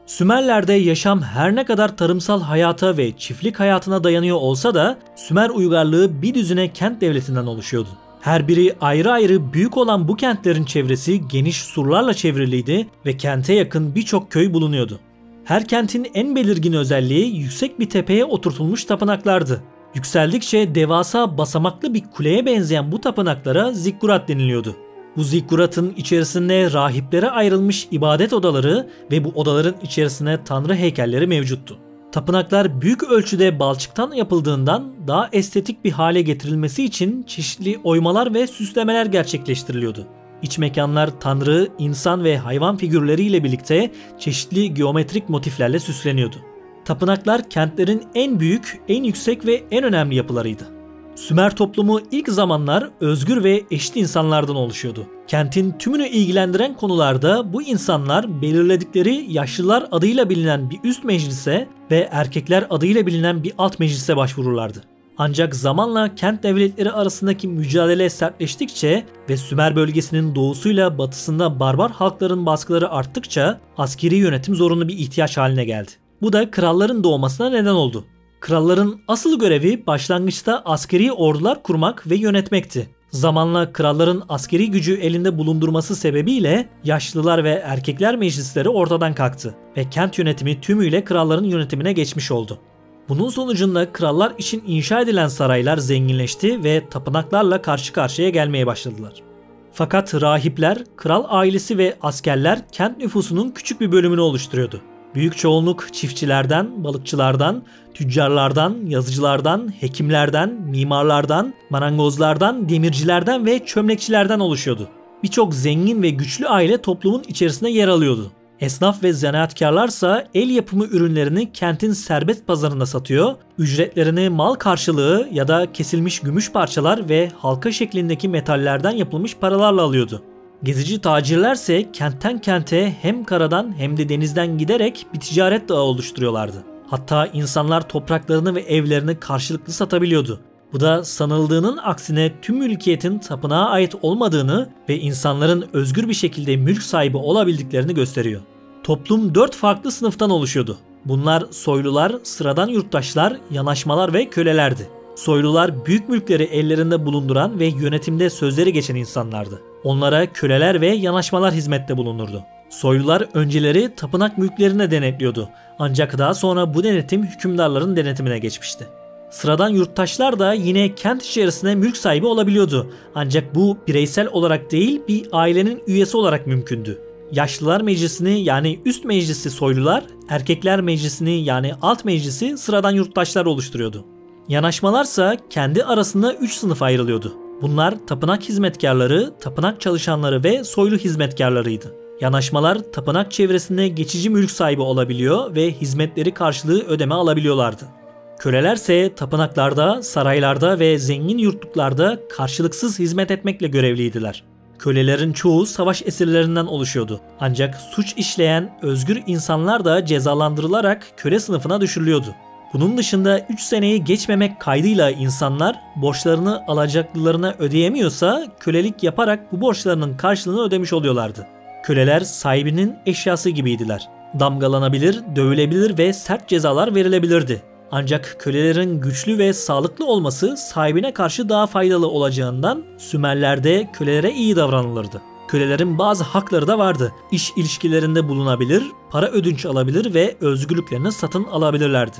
Sümerler'de yaşam her ne kadar tarımsal hayata ve çiftlik hayatına dayanıyor olsa da Sümer uygarlığı bir düzine kent devletinden oluşuyordu. Her biri ayrı ayrı büyük olan bu kentlerin çevresi geniş surlarla çevriliydi ve kente yakın birçok köy bulunuyordu. Her kentin en belirgin özelliği yüksek bir tepeye oturtulmuş tapınaklardı. Yükseldikçe devasa basamaklı bir kuleye benzeyen bu tapınaklara zikkurat deniliyordu. Bu zikkuratın içerisinde rahiplere ayrılmış ibadet odaları ve bu odaların içerisine tanrı heykelleri mevcuttu. Tapınaklar büyük ölçüde balçıktan yapıldığından daha estetik bir hale getirilmesi için çeşitli oymalar ve süslemeler gerçekleştiriliyordu. İç mekanlar tanrı, insan ve hayvan figürleriyle birlikte çeşitli geometrik motiflerle süsleniyordu. Tapınaklar kentlerin en büyük, en yüksek ve en önemli yapılarıydı. Sümer toplumu ilk zamanlar özgür ve eşit insanlardan oluşuyordu. Kentin tümünü ilgilendiren konularda bu insanlar belirledikleri yaşlılar adıyla bilinen bir üst meclise ve erkekler adıyla bilinen bir alt meclise başvururlardı. Ancak zamanla kent devletleri arasındaki mücadele sertleştikçe ve Sümer bölgesinin doğusuyla batısında barbar halkların baskıları arttıkça askeri yönetim zorunlu bir ihtiyaç haline geldi. Bu da kralların doğmasına neden oldu. Kralların asıl görevi başlangıçta askeri ordular kurmak ve yönetmekti. Zamanla kralların askeri gücü elinde bulundurması sebebiyle yaşlılar ve erkekler meclisleri ortadan kalktı ve kent yönetimi tümüyle kralların yönetimine geçmiş oldu. Bunun sonucunda krallar için inşa edilen saraylar zenginleşti ve tapınaklarla karşı karşıya gelmeye başladılar. Fakat rahipler, kral ailesi ve askerler kent nüfusunun küçük bir bölümünü oluşturuyordu. Büyük çoğunluk çiftçilerden, balıkçılardan, tüccarlardan, yazıcılardan, hekimlerden, mimarlardan, marangozlardan, demircilerden ve çömlekçilerden oluşuyordu. Birçok zengin ve güçlü aile toplumun içerisinde yer alıyordu. Esnaf ve zanaatkarlarsa el yapımı ürünlerini kentin serbest pazarında satıyor, ücretlerini mal karşılığı ya da kesilmiş gümüş parçalar ve halka şeklindeki metallerden yapılmış paralarla alıyordu. Gezici tacirlerse kentten kente hem karadan hem de denizden giderek bir ticaret dağı oluşturuyorlardı. Hatta insanlar topraklarını ve evlerini karşılıklı satabiliyordu. Bu da sanıldığının aksine tüm mülkiyetin tapınağa ait olmadığını ve insanların özgür bir şekilde mülk sahibi olabildiklerini gösteriyor. Toplum dört farklı sınıftan oluşuyordu. Bunlar soylular, sıradan yurttaşlar, yanaşmalar ve kölelerdi. Soylular büyük mülkleri ellerinde bulunduran ve yönetimde sözleri geçen insanlardı. Onlara köleler ve yanaşmalar hizmette bulunurdu. Soylular önceleri tapınak mülklerine denetliyordu, ancak daha sonra bu denetim hükümdarların denetimine geçmişti. Sıradan yurttaşlar da yine kent içerisinde mülk sahibi olabiliyordu, ancak bu bireysel olarak değil bir ailenin üyesi olarak mümkündü. Yaşlılar meclisini yani üst meclisi soylular, erkekler meclisini yani alt meclisi sıradan yurttaşlar oluşturuyordu. Yanaşmalarsa kendi arasında üç sınıf ayrılıyordu. Bunlar tapınak hizmetkarları, tapınak çalışanları ve soylu hizmetkarlarıydı. Yanaşmalar tapınak çevresinde geçici mülk sahibi olabiliyor ve hizmetleri karşılığı ödeme alabiliyorlardı. Kölelerse tapınaklarda, saraylarda ve zengin yurtluklarda karşılıksız hizmet etmekle görevliydiler. Kölelerin çoğu savaş esirlerinden oluşuyordu. Ancak suç işleyen özgür insanlar da cezalandırılarak köle sınıfına düşürülüyordu. Bunun dışında üç seneyi geçmemek kaydıyla insanlar borçlarını alacaklılarına ödeyemiyorsa kölelik yaparak bu borçlarının karşılığını ödemiş oluyorlardı. Köleler sahibinin eşyası gibiydiler. Damgalanabilir, dövülebilir ve sert cezalar verilebilirdi. Ancak kölelerin güçlü ve sağlıklı olması sahibine karşı daha faydalı olacağından Sümerler'de kölelere iyi davranılırdı. Kölelerin bazı hakları da vardı. İş ilişkilerinde bulunabilir, para ödünç alabilir ve özgürlüklerini satın alabilirlerdi.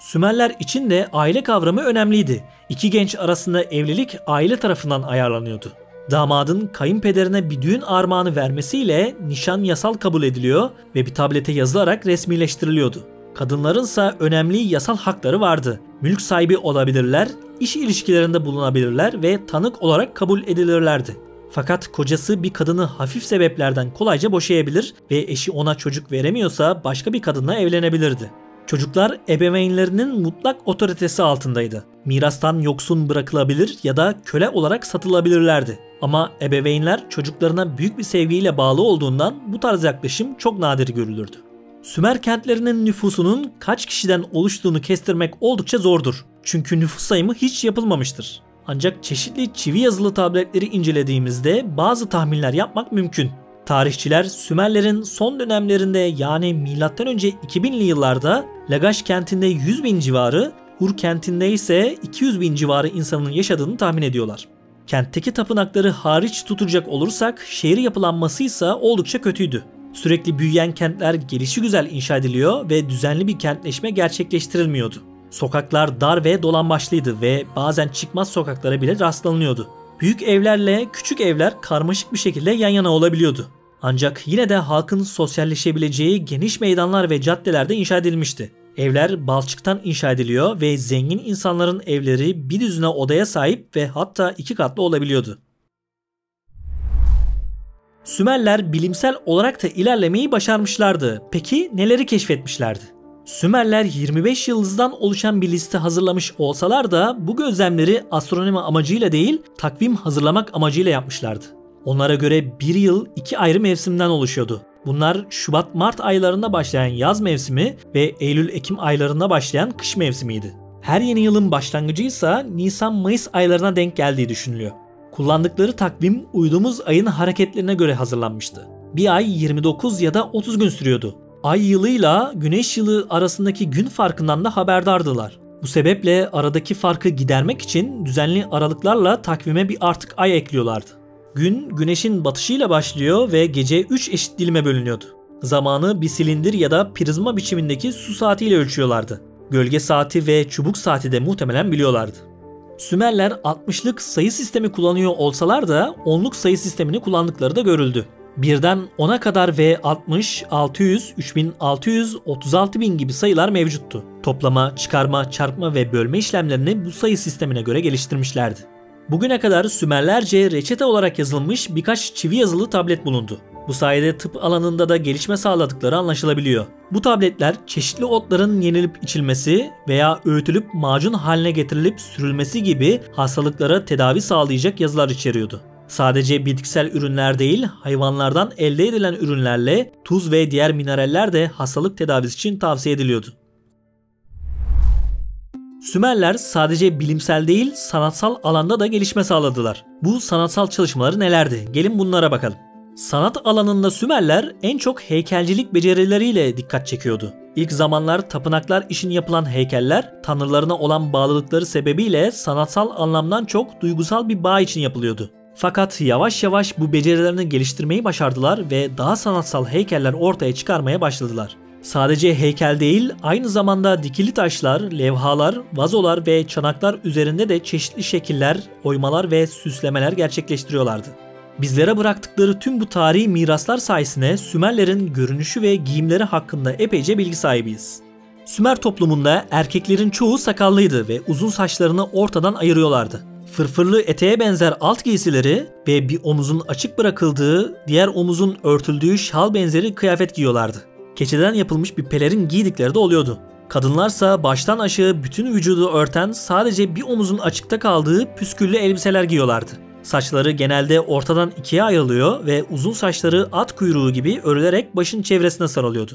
Sümerler için de aile kavramı önemliydi. İki genç arasında evlilik aile tarafından ayarlanıyordu. Damadın kayınpederine bir düğün armağanı vermesiyle nişan yasal kabul ediliyor ve bir tablete yazılarak resmileştiriliyordu. Kadınlarınsa önemli yasal hakları vardı. Mülk sahibi olabilirler, iş ilişkilerinde bulunabilirler ve tanık olarak kabul edilirlerdi. Fakat kocası bir kadını hafif sebeplerden kolayca boşayabilir ve eşi ona çocuk veremiyorsa başka bir kadınla evlenebilirdi. Çocuklar ebeveynlerinin mutlak otoritesi altındaydı. Mirastan yoksun bırakılabilir ya da köle olarak satılabilirlerdi. Ama ebeveynler çocuklarına büyük bir sevgiyle bağlı olduğundan bu tarz yaklaşım çok nadir görülürdü. Sümer kentlerinin nüfusunun kaç kişiden oluştuğunu kestirmek oldukça zordur. Çünkü nüfus sayımı hiç yapılmamıştır. Ancak çeşitli çivi yazılı tabletleri incelediğimizde bazı tahminler yapmak mümkün. Tarihçiler Sümerlerin son dönemlerinde yani milattan önce iki binli yıllarda Lagaş kentinde yüz bin civarı, Ur kentinde ise iki yüz bin civarı insanın yaşadığını tahmin ediyorlar. Kentteki tapınakları hariç tutacak olursak şehir yapılanmasıysa oldukça kötüydü. Sürekli büyüyen kentler gelişigüzel inşa ediliyor ve düzenli bir kentleşme gerçekleştirilmiyordu. Sokaklar dar ve dolambaçlıydı ve bazen çıkmaz sokaklara bile rastlanılıyordu. Büyük evlerle küçük evler karmaşık bir şekilde yan yana olabiliyordu. Ancak yine de halkın sosyalleşebileceği geniş meydanlar ve caddelerde inşa edilmişti. Evler balçıktan inşa ediliyor ve zengin insanların evleri bir düzine odaya sahip ve hatta iki katlı olabiliyordu. Sümerler bilimsel olarak da ilerlemeyi başarmışlardı. Peki neleri keşfetmişlerdi? Sümerler yirmi beş yıldızdan oluşan bir liste hazırlamış olsalar da bu gözlemleri astronomi amacıyla değil takvim hazırlamak amacıyla yapmışlardı. Onlara göre bir yıl iki ayrı mevsimden oluşuyordu. Bunlar Şubat-Mart aylarında başlayan yaz mevsimi ve Eylül-Ekim aylarında başlayan kış mevsimiydi. Her yeni yılın başlangıcıysa Nisan-Mayıs aylarına denk geldiği düşünülüyor. Kullandıkları takvim uydumuz ayın hareketlerine göre hazırlanmıştı. Bir ay yirmi dokuz ya da otuz gün sürüyordu. Ay yılıyla güneş yılı arasındaki gün farkından da haberdardılar. Bu sebeple aradaki farkı gidermek için düzenli aralıklarla takvime bir artık ay ekliyorlardı. Gün güneşin batışıyla başlıyor ve gece üç eşit dilime bölünüyordu. Zamanı bir silindir ya da prizma biçimindeki su saatiyle ölçüyorlardı. Gölge saati ve çubuk saati de muhtemelen biliyorlardı. Sümerler altmışlık sayı sistemi kullanıyor olsalar da onluk sayı sistemini kullandıkları da görüldü. birden ona kadar ve altmış, altı yüz, üç bin altı yüz, otuz altı bin gibi sayılar mevcuttu. Toplama, çıkarma, çarpma ve bölme işlemlerini bu sayı sistemine göre geliştirmişlerdi. Bugüne kadar Sümerlerce reçete olarak yazılmış birkaç çivi yazılı tablet bulundu. Bu sayede tıp alanında da gelişme sağladıkları anlaşılabiliyor. Bu tabletler çeşitli otların yenilip içilmesi veya öğütülüp macun haline getirilip sürülmesi gibi hastalıklara tedavi sağlayacak yazılar içeriyordu. Sadece bitkisel ürünler değil, hayvanlardan elde edilen ürünlerle tuz ve diğer mineraller de hastalık tedavisi için tavsiye ediliyordu. Sümerler sadece bilimsel değil, sanatsal alanda da gelişme sağladılar. Bu sanatsal çalışmaları nelerdi? Gelin bunlara bakalım. Sanat alanında Sümerler en çok heykelcilik becerileriyle dikkat çekiyordu. İlk zamanlar tapınaklar için yapılan heykeller, tanrılarına olan bağlılıkları sebebiyle sanatsal anlamdan çok duygusal bir bağ için yapılıyordu. Fakat yavaş yavaş bu becerilerini geliştirmeyi başardılar ve daha sanatsal heykeller ortaya çıkarmaya başladılar. Sadece heykel değil, aynı zamanda dikili taşlar, levhalar, vazolar ve çanaklar üzerinde de çeşitli şekiller, oymalar ve süslemeler gerçekleştiriyorlardı. Bizlere bıraktıkları tüm bu tarihi miraslar sayesinde Sümerlerin görünüşü ve giyimleri hakkında epeyce bilgi sahibiyiz. Sümer toplumunda erkeklerin çoğu sakallıydı ve uzun saçlarını ortadan ayırıyorlardı. Fırfırlı eteğe benzer alt giysileri ve bir omuzun açık bırakıldığı, diğer omuzun örtüldüğü şal benzeri kıyafet giyiyorlardı. Keçeden yapılmış bir pelerin giydikleri de oluyordu. Kadınlarsa baştan aşağı bütün vücudu örten sadece bir omuzun açıkta kaldığı püsküllü elbiseler giyiyorlardı. Saçları genelde ortadan ikiye ayrılıyor ve uzun saçları at kuyruğu gibi örülerek başın çevresine sarılıyordu.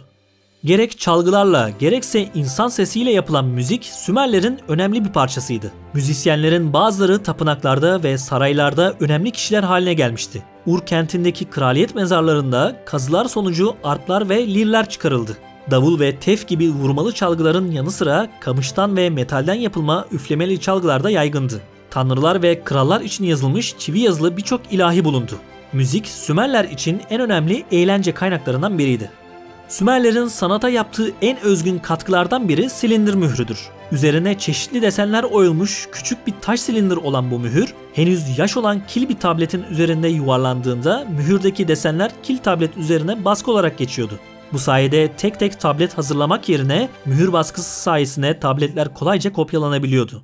Gerek çalgılarla gerekse insan sesiyle yapılan müzik Sümerlerin önemli bir parçasıydı. Müzisyenlerin bazıları tapınaklarda ve saraylarda önemli kişiler haline gelmişti. Ur kentindeki kraliyet mezarlarında kazılar sonucu arplar ve lirler çıkarıldı. Davul ve tef gibi vurmalı çalgıların yanı sıra kamıştan ve metalden yapılma üflemeli çalgılar da yaygındı. Tanrılar ve krallar için yazılmış çivi yazılı birçok ilahi bulundu. Müzik Sümerler için en önemli eğlence kaynaklarından biriydi. Sümerlerin sanata yaptığı en özgün katkılardan biri silindir mührüdür. Üzerine çeşitli desenler oyulmuş küçük bir taş silindir olan bu mühür, henüz yaş olan kil bir tabletin üzerinde yuvarlandığında mühürdeki desenler kil tablet üzerine baskı olarak geçiyordu. Bu sayede tek tek tablet hazırlamak yerine mühür baskısı sayesinde tabletler kolayca kopyalanabiliyordu.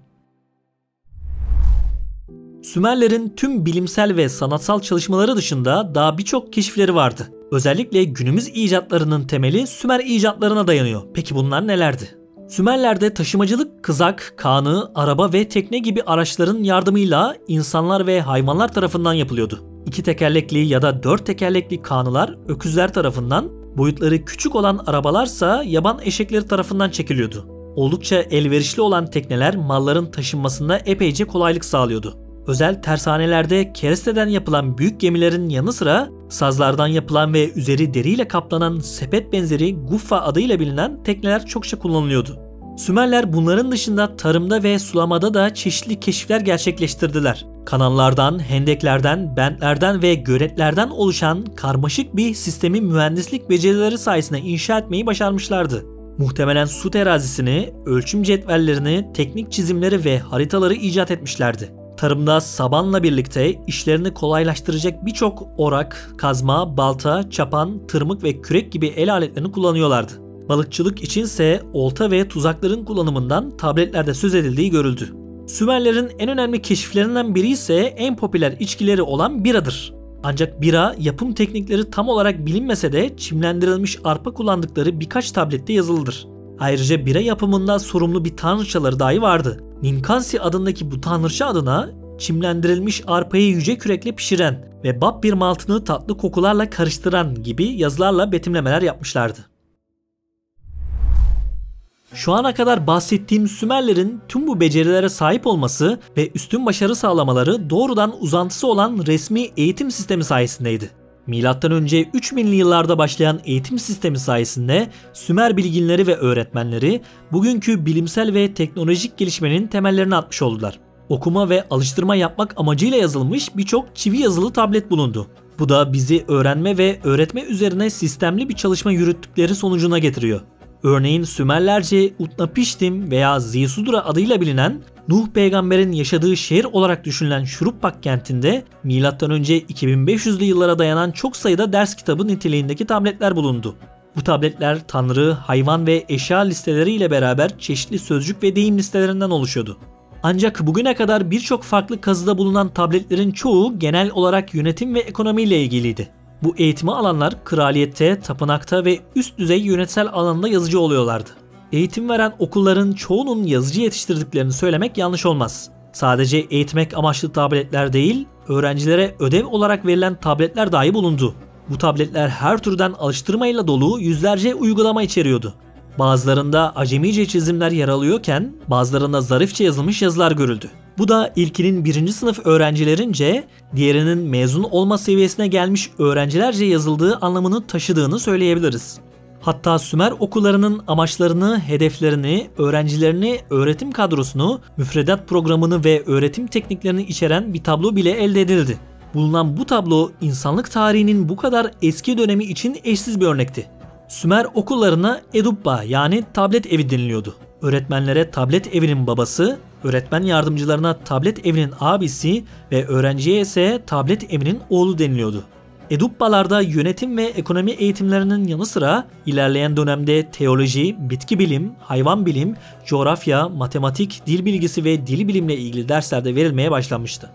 Sümerlerin tüm bilimsel ve sanatsal çalışmaları dışında daha birçok keşifleri vardı. Özellikle günümüz icatlarının temeli Sümer icatlarına dayanıyor. Peki bunlar nelerdi? Sümerler'de taşımacılık kızak, kağnı, araba ve tekne gibi araçların yardımıyla insanlar ve hayvanlar tarafından yapılıyordu. İki tekerlekli ya da dört tekerlekli kağnılar öküzler tarafından, boyutları küçük olan arabalarsa yaban eşekleri tarafından çekiliyordu. Oldukça elverişli olan tekneler malların taşınmasında epeyce kolaylık sağlıyordu. Özel tersanelerde keresteden yapılan büyük gemilerin yanı sıra sazlardan yapılan ve üzeri deriyle kaplanan sepet benzeri guffa adıyla bilinen tekneler çokça kullanılıyordu. Sümerler bunların dışında tarımda ve sulamada da çeşitli keşifler gerçekleştirdiler. Kanallardan, hendeklerden, bentlerden ve göletlerden oluşan karmaşık bir sistemi mühendislik becerileri sayesinde inşa etmeyi başarmışlardı. Muhtemelen su terazisini, ölçüm cetvellerini, teknik çizimleri ve haritaları icat etmişlerdi. Tarımda sabanla birlikte işlerini kolaylaştıracak birçok orak, kazma, balta, çapan, tırmık ve kürek gibi el aletlerini kullanıyorlardı. Balıkçılık içinse olta ve tuzakların kullanımından tabletlerde söz edildiği görüldü. Sümerlerin en önemli keşiflerinden biri ise en popüler içkileri olan biradır. Ancak bira yapım teknikleri tam olarak bilinmese de çimlendirilmiş arpa kullandıkları birkaç tablette yazılıdır. Ayrıca bira yapımında sorumlu bir tanrıçaları dahi vardı. Ninkansi adındaki bu tanrıça adına çimlendirilmiş arpayı yüce kürekle pişiren ve bab bir maltını tatlı kokularla karıştıran gibi yazılarla betimlemeler yapmışlardı. Şu ana kadar bahsettiğim Sümerlerin tüm bu becerilere sahip olması ve üstün başarı sağlamaları doğrudan uzantısı olan resmi eğitim sistemi sayesindeydi. Milattan önce üç binli yıllarda başlayan eğitim sistemi sayesinde Sümer bilginleri ve öğretmenleri bugünkü bilimsel ve teknolojik gelişmenin temellerini atmış oldular. Okuma ve alıştırma yapmak amacıyla yazılmış birçok çivi yazılı tablet bulundu. Bu da bizi öğrenme ve öğretme üzerine sistemli bir çalışma yürüttükleri sonucuna getiriyor. Örneğin Sümerlerce Utnapiştim veya Zisudra adıyla bilinen Nuh peygamberin yaşadığı şehir olarak düşünülen Şuruppak kentinde milattan önce iki bin beş yüzlü yıllara dayanan çok sayıda ders kitabı niteliğindeki tabletler bulundu. Bu tabletler tanrı, hayvan ve eşya listeleri ile beraber çeşitli sözcük ve deyim listelerinden oluşuyordu. Ancak bugüne kadar birçok farklı kazıda bulunan tabletlerin çoğu genel olarak yönetim ve ekonomi ile ilgiliydi. Bu eğitimi alanlar kraliyette, tapınakta ve üst düzey yönetsel alanda yazıcı oluyorlardı. Eğitim veren okulların çoğunun yazıcı yetiştirdiklerini söylemek yanlış olmaz. Sadece eğitmek amaçlı tabletler değil, öğrencilere ödev olarak verilen tabletler dahi bulundu. Bu tabletler her türden alıştırmayla dolu yüzlerce uygulama içeriyordu. Bazılarında acemice çizimler yer alıyorken bazılarında zarifçe yazılmış yazılar görüldü. Bu da ilkinin birinci sınıf öğrencilerince diğerinin mezun olma seviyesine gelmiş öğrencilerce yazıldığı anlamını taşıdığını söyleyebiliriz. Hatta Sümer okullarının amaçlarını, hedeflerini, öğrencilerini, öğretim kadrosunu, müfredat programını ve öğretim tekniklerini içeren bir tablo bile elde edildi. Bulunan bu tablo insanlık tarihinin bu kadar eski dönemi için eşsiz bir örnekti. Sümer okullarına edubba yani tablet evi deniliyordu. Öğretmenlere tablet evinin babası, öğretmen yardımcılarına tablet evinin abisi ve öğrenciye ise tablet evinin oğlu deniliyordu. Edubbalarda yönetim ve ekonomi eğitimlerinin yanı sıra ilerleyen dönemde teoloji, bitki bilim, hayvan bilim, coğrafya, matematik, dil bilgisi ve dil bilimle ilgili derslerde verilmeye başlanmıştı.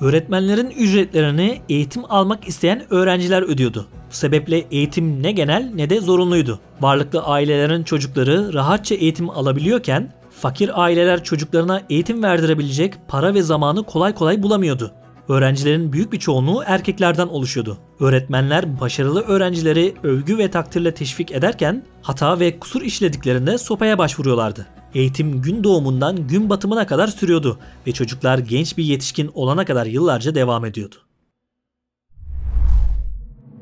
Öğretmenlerin ücretlerini eğitim almak isteyen öğrenciler ödüyordu. Bu sebeple eğitim ne genel ne de zorunluydu. Varlıklı ailelerin çocukları rahatça eğitim alabiliyorken fakir aileler çocuklarına eğitim verdirebilecek para ve zamanı kolay kolay bulamıyordu. Öğrencilerin büyük bir çoğunluğu erkeklerden oluşuyordu. Öğretmenler başarılı öğrencileri övgü ve takdirle teşvik ederken hata ve kusur işlediklerinde sopaya başvuruyorlardı. Eğitim gün doğumundan gün batımına kadar sürüyordu ve çocuklar genç bir yetişkin olana kadar yıllarca devam ediyordu.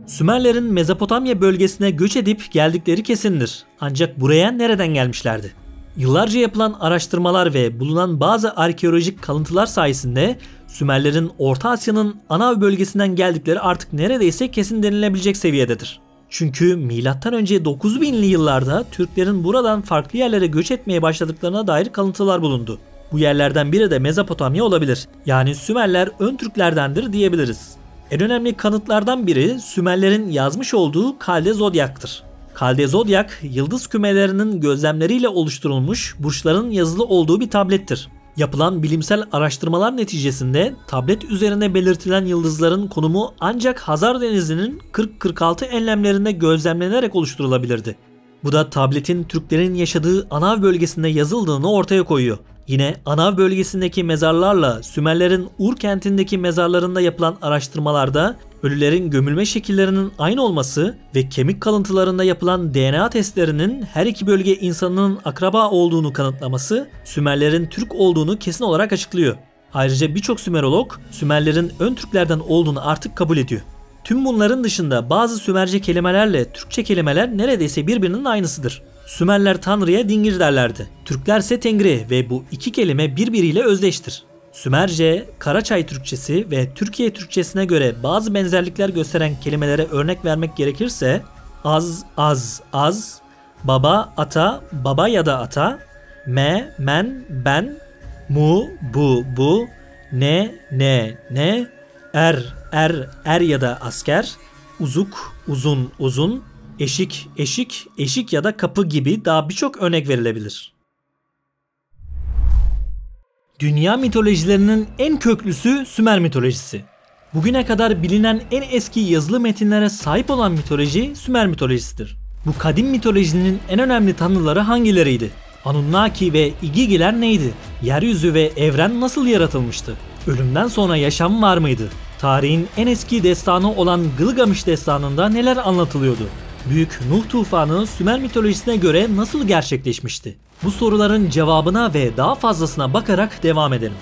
Sümerlerin Mezopotamya bölgesine göç edip geldikleri kesindir. Ancak buraya nereden gelmişlerdi? Yıllarca yapılan araştırmalar ve bulunan bazı arkeolojik kalıntılar sayesinde Sümerlerin Orta Asya'nın Anav bölgesinden geldikleri artık neredeyse kesin denilebilecek seviyededir. Çünkü milattan önce dokuz binli yıllarda Türklerin buradan farklı yerlere göç etmeye başladıklarına dair kalıntılar bulundu. Bu yerlerden biri de Mezopotamya olabilir. Yani Sümerler ön Türklerdendir diyebiliriz. En önemli kanıtlardan biri Sümerlerin yazmış olduğu Kalde Zodyak'tır. Kalde Zodyak, yıldız kümelerinin gözlemleriyle oluşturulmuş burçların yazılı olduğu bir tablettir. Yapılan bilimsel araştırmalar neticesinde tablet üzerine belirtilen yıldızların konumu ancak Hazar Denizi'nin kırk kırk altı enlemlerinde gözlemlenerek oluşturulabilirdi. Bu da tabletin Türklerin yaşadığı Anav bölgesinde yazıldığını ortaya koyuyor. Yine Anav bölgesindeki mezarlarla Sümerlerin Ur kentindeki mezarlarında yapılan araştırmalarda ölülerin gömülme şekillerinin aynı olması ve kemik kalıntılarında yapılan D N A testlerinin her iki bölge insanının akraba olduğunu kanıtlaması Sümerlerin Türk olduğunu kesin olarak açıklıyor. Ayrıca birçok Sümerolog Sümerlerin ön Türklerden olduğunu artık kabul ediyor. Tüm bunların dışında bazı Sümerce kelimelerle Türkçe kelimeler neredeyse birbirinin aynısıdır. Sümerler Tanrı'ya dingir derlerdi. Türklerse Tengri ve bu iki kelime birbiriyle özdeştir. Sümerce, Karaçay Türkçesi ve Türkiye Türkçesine göre bazı benzerlikler gösteren kelimelere örnek vermek gerekirse az, az, az, baba, ata, baba ya da ata, me, men, ben, mu, bu, bu, ne, ne, ne, er, er, er ya da asker, uzuk, uzun, uzun, eşik, eşik, eşik ya da kapı gibi daha birçok örnek verilebilir. Dünya mitolojilerinin en köklüsü Sümer mitolojisi. Bugüne kadar bilinen en eski yazılı metinlere sahip olan mitoloji Sümer mitolojisidir. Bu kadim mitolojinin en önemli tanrıları hangileriydi? Anunnaki ve İgigiler neydi? Yeryüzü ve evren nasıl yaratılmıştı? Ölümden sonra yaşam var mıydı? Tarihin en eski destanı olan Gılgamış destanında neler anlatılıyordu? Büyük Nuh tufanı Sümer mitolojisine göre nasıl gerçekleşmişti? Bu soruların cevabına ve daha fazlasına bakarak devam edelim.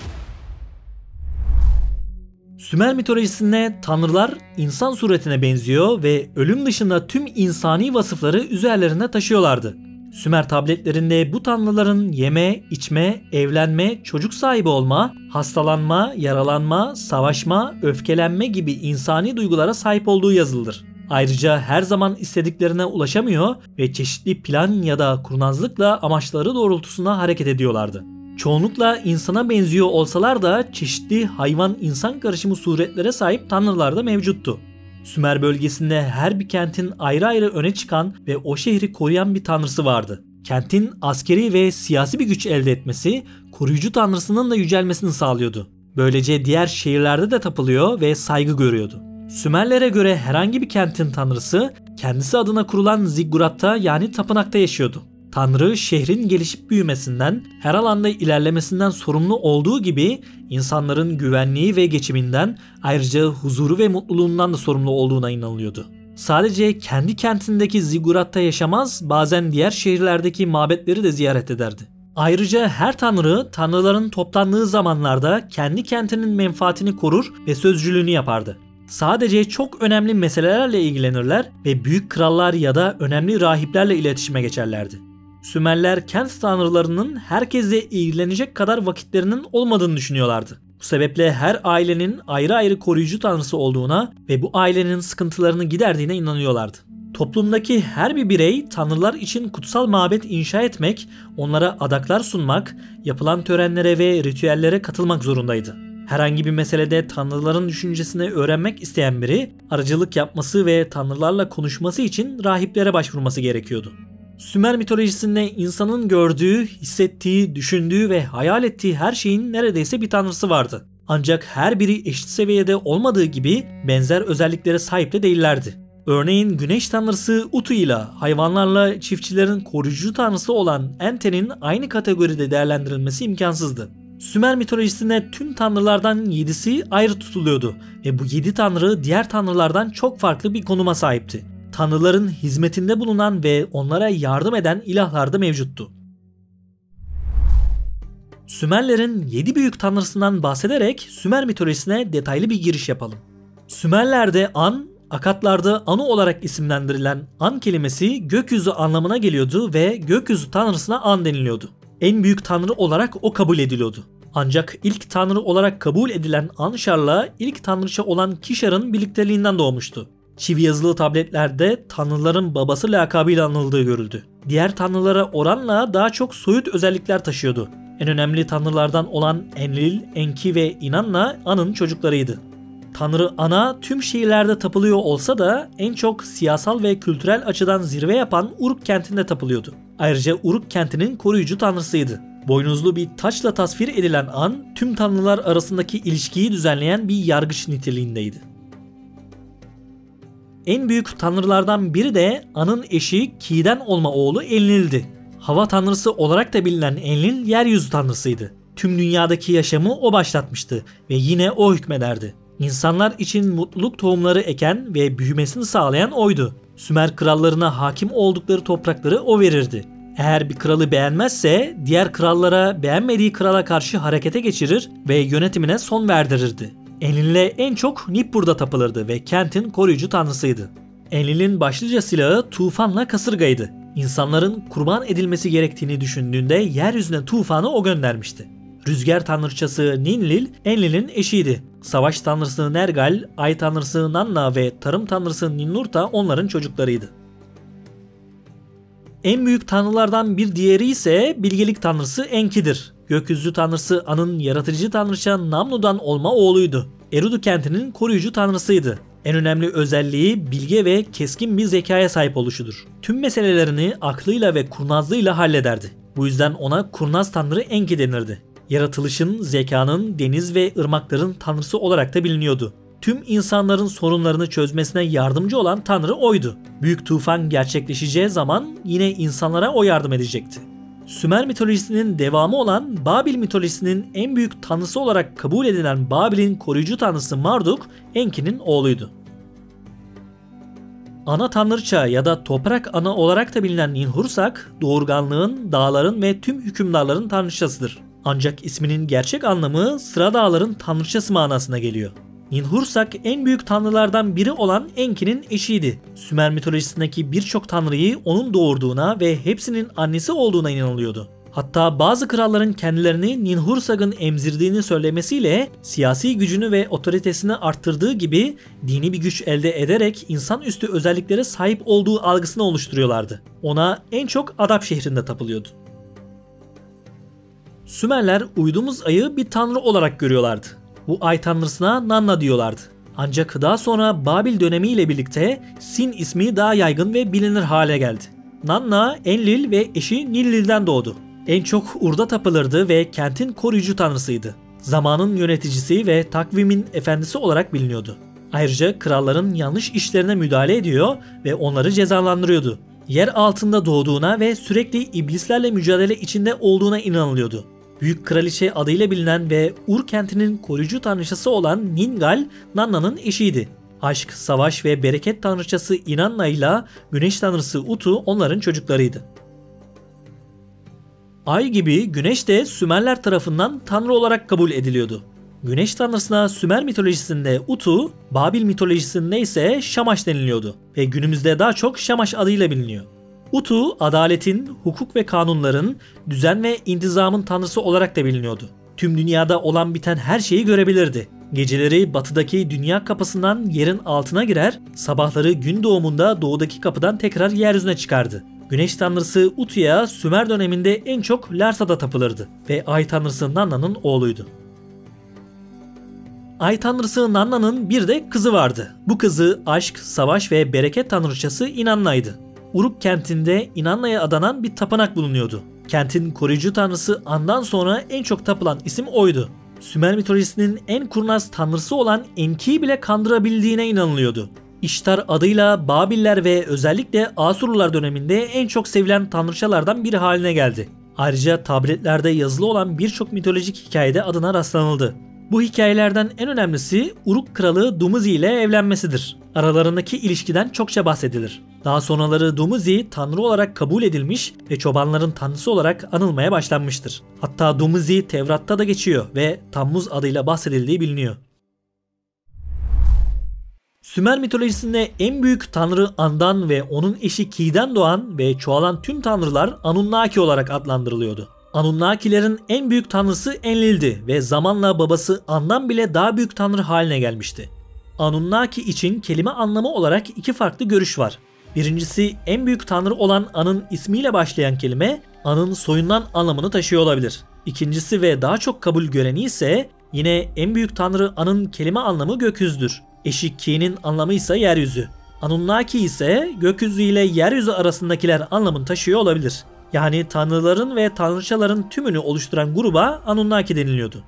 Sümer mitolojisinde tanrılar insan suretine benziyor ve ölüm dışında tüm insani vasıfları üzerlerine taşıyorlardı. Sümer tabletlerinde bu tanrıların yeme, içme, evlenme, çocuk sahibi olma, hastalanma, yaralanma, savaşma, öfkelenme gibi insani duygulara sahip olduğu yazılıdır. Ayrıca her zaman istediklerine ulaşamıyor ve çeşitli plan ya da kurnazlıkla amaçları doğrultusunda hareket ediyorlardı. Çoğunlukla insana benziyor olsalar da çeşitli hayvan-insan karışımı suretlere sahip tanrılar da mevcuttu. Sümer bölgesinde her bir kentin ayrı ayrı öne çıkan ve o şehri koruyan bir tanrısı vardı. Kentin askeri ve siyasi bir güç elde etmesi, koruyucu tanrısının da yücelmesini sağlıyordu. Böylece diğer şehirlerde de tapılıyor ve saygı görüyordu. Sümerlere göre herhangi bir kentin tanrısı kendisi adına kurulan zigguratta yani tapınakta yaşıyordu. Tanrı şehrin gelişip büyümesinden, her alanda ilerlemesinden sorumlu olduğu gibi insanların güvenliği ve geçiminden, ayrıca huzuru ve mutluluğundan da sorumlu olduğuna inanılıyordu. Sadece kendi kentindeki zigguratta yaşamaz, bazen diğer şehirlerdeki mabetleri de ziyaret ederdi. Ayrıca her tanrı tanrıların toplandığı zamanlarda kendi kentinin menfaatini korur ve sözcülüğünü yapardı. Sadece çok önemli meselelerle ilgilenirler ve büyük krallar ya da önemli rahiplerle iletişime geçerlerdi. Sümerler kent tanrılarının herkesle ilgilenecek kadar vakitlerinin olmadığını düşünüyorlardı. Bu Bu sebeple her ailenin ayrı ayrı koruyucu tanrısı olduğuna ve bu ailenin sıkıntılarını giderdiğine inanıyorlardı. Toplumdaki her bir birey tanrılar için kutsal mabet inşa etmek, onlara adaklar sunmak, yapılan törenlere ve ritüellere katılmak zorundaydı. Herhangi bir meselede tanrıların düşüncesini öğrenmek isteyen biri, aracılık yapması ve tanrılarla konuşması için rahiplere başvurması gerekiyordu. Sümer mitolojisinde insanın gördüğü, hissettiği, düşündüğü ve hayal ettiği her şeyin neredeyse bir tanrısı vardı. Ancak her biri eşit seviyede olmadığı gibi benzer özelliklere sahip de değillerdi. Örneğin güneş tanrısı Utu ile hayvanlarla çiftçilerin koruyucu tanrısı olan Ente'nin aynı kategoride değerlendirilmesi imkansızdı. Sümer mitolojisinde tüm tanrılardan yedisi ayrı tutuluyordu ve bu yedi tanrı diğer tanrılardan çok farklı bir konuma sahipti. Tanrıların hizmetinde bulunan ve onlara yardım eden ilahlar da mevcuttu. Sümerlerin yedi büyük tanrısından bahsederek Sümer mitolojisine detaylı bir giriş yapalım. Sümerler'de An, Akatlar'da Anu olarak isimlendirilen An kelimesi gökyüzü anlamına geliyordu ve gökyüzü tanrısına An deniliyordu. En büyük tanrı olarak o kabul ediliyordu. Ancak ilk tanrı olarak kabul edilen Anşar'la ilk tanrıça olan Kişar'ın birlikteliğinden doğmuştu. Çivi yazılı tabletlerde tanrıların babası lakabıyla anıldığı görüldü. Diğer tanrılara oranla daha çok soyut özellikler taşıyordu. En önemli tanrılardan olan Enlil, Enki ve İnanna An'ın çocuklarıydı. Tanrı An'a tüm şehirlerde tapılıyor olsa da en çok siyasal ve kültürel açıdan zirve yapan Uruk kentinde tapılıyordu. Ayrıca Uruk kentinin koruyucu tanrısıydı. Boynuzlu bir taçla tasvir edilen An, tüm tanrılar arasındaki ilişkiyi düzenleyen bir yargıç niteliğindeydi. En büyük tanrılardan biri de An'ın eşi Ki'den olma oğlu Enlil'di. Hava tanrısı olarak da bilinen Enlil yeryüzü tanrısıydı. Tüm dünyadaki yaşamı o başlatmıştı ve yine o hükmederdi. İnsanlar için mutluluk tohumları eken ve büyümesini sağlayan oydu. Sümer krallarına hakim oldukları toprakları o verirdi. Eğer bir kralı beğenmezse diğer krallara beğenmediği krala karşı harekete geçirir ve yönetimine son verdirirdi. Enlil'e en çok Nippur'da tapılırdı ve kentin koruyucu tanrısıydı. Enlil'in başlıca silahı tufanla kasırgaydı. İnsanların kurban edilmesi gerektiğini düşündüğünde yeryüzüne tufanı o göndermişti. Rüzgar tanrıçası Ninlil, Enlil'in eşiydi. Savaş tanrısı Nergal, ay tanrısı Nanna ve tarım tanrısı Ninnurta onların çocuklarıydı. En büyük tanrılardan bir diğeri ise bilgelik tanrısı Enki'dir. Gökyüzü tanrısı An'ın yaratıcı tanrıça Namnu'dan olma oğluydu. Eridu kentinin koruyucu tanrısıydı. En önemli özelliği bilge ve keskin bir zekaya sahip oluşudur. Tüm meselelerini aklıyla ve kurnazlığıyla hallederdi. Bu yüzden ona kurnaz tanrı Enki denirdi. Yaratılışın, zekanın, deniz ve ırmakların tanrısı olarak da biliniyordu. Tüm insanların sorunlarını çözmesine yardımcı olan tanrı oydu. Büyük tufan gerçekleşeceği zaman yine insanlara o yardım edecekti. Sümer mitolojisinin devamı olan Babil mitolojisinin en büyük tanrısı olarak kabul edilen Babil'in koruyucu tanrısı Marduk, Enki'nin oğluydu. Ana tanrıça ya da toprak ana olarak da bilinen Ninhursak, doğurganlığın, dağların ve tüm hükümdarların tanrıçasıdır. Ancak isminin gerçek anlamı sıra dağların tanrıçası manasına geliyor. Ninhursak en büyük tanrılardan biri olan Enki'nin eşiydi. Sümer mitolojisindeki birçok tanrıyı onun doğurduğuna ve hepsinin annesi olduğuna inanılıyordu. Hatta bazı kralların kendilerini Ninhursak'ın emzirdiğini söylemesiyle siyasi gücünü ve otoritesini arttırdığı gibi dini bir güç elde ederek insanüstü özelliklere sahip olduğu algısını oluşturuyorlardı. Ona en çok Adap şehrinde tapılıyordu. Sümerler uydumuz ayı bir tanrı olarak görüyorlardı. Bu ay tanrısına Nanna diyorlardı. Ancak daha sonra Babil dönemi ile birlikte Sin ismi daha yaygın ve bilinir hale geldi. Nanna, Enlil ve eşi Ninlil'den doğdu. En çok Ur'da tapılırdı ve kentin koruyucu tanrısıydı. Zamanın yöneticisi ve takvimin efendisi olarak biliniyordu. Ayrıca kralların yanlış işlerine müdahale ediyor ve onları cezalandırıyordu. Yer altında doğduğuna ve sürekli iblislerle mücadele içinde olduğuna inanılıyordu. Büyük Kraliçe adıyla bilinen ve Ur kentinin koruyucu tanrıçası olan Ningal, Nanna'nın eşiydi. Aşk, savaş ve bereket tanrıçası İnanna ile güneş tanrısı Utu onların çocuklarıydı. Ay gibi güneş de Sümerler tarafından tanrı olarak kabul ediliyordu. Güneş tanrısına Sümer mitolojisinde Utu, Babil mitolojisinde ise Şamaş deniliyordu ve günümüzde daha çok Şamaş adıyla biliniyor. Utu, adaletin, hukuk ve kanunların, düzen ve intizamın tanrısı olarak da biliniyordu. Tüm dünyada olan biten her şeyi görebilirdi. Geceleri batıdaki dünya kapısından yerin altına girer, sabahları gün doğumunda doğudaki kapıdan tekrar yeryüzüne çıkardı. Güneş tanrısı Utu'ya Sümer döneminde en çok Larsa'da tapılırdı ve ay tanrısı Nanna'nın oğluydu. Ay tanrısı Nanna'nın bir de kızı vardı. Bu kızı aşk, savaş ve bereket tanrıçası İnanna'ydı. Uruk kentinde İnanna'ya adanan bir tapınak bulunuyordu. Kentin koruyucu tanrısı An'dan sonra en çok tapılan isim oydu. Sümer mitolojisinin en kurnaz tanrısı olan Enki'yi bile kandırabildiğine inanılıyordu. İştar adıyla Babiller ve özellikle Asurlular döneminde en çok sevilen tanrıçalardan biri haline geldi. Ayrıca tabletlerde yazılı olan birçok mitolojik hikayede adına rastlanıldı. Bu hikayelerden en önemlisi Uruk kralı Dumuzi ile evlenmesidir. Aralarındaki ilişkiden çokça bahsedilir. Daha sonraları Dumuzi tanrı olarak kabul edilmiş ve çobanların tanrısı olarak anılmaya başlanmıştır. Hatta Dumuzi Tevrat'ta da geçiyor ve Tammuz adıyla bahsedildiği biliniyor. Sümer mitolojisinde en büyük tanrı An'dan ve onun eşi Ki'den doğan ve çoğalan tüm tanrılar Anunnaki olarak adlandırılıyordu. Anunnakilerin en büyük tanrısı Enlil'di ve zamanla babası An'dan bile daha büyük tanrı haline gelmişti. Anunnaki için kelime anlamı olarak iki farklı görüş var. Birincisi, en büyük tanrı olan An'ın ismiyle başlayan kelime An'ın soyundan anlamını taşıyor olabilir. İkincisi ve daha çok kabul göreni ise yine en büyük tanrı An'ın kelime anlamı gökyüzüdür. Eşi Ki'nin anlamı ise yeryüzü. Anunnaki ise gökyüzü ile yeryüzü arasındakiler anlamını taşıyor olabilir. Yani tanrıların ve tanrıçaların tümünü oluşturan gruba Anunnaki deniliyordu.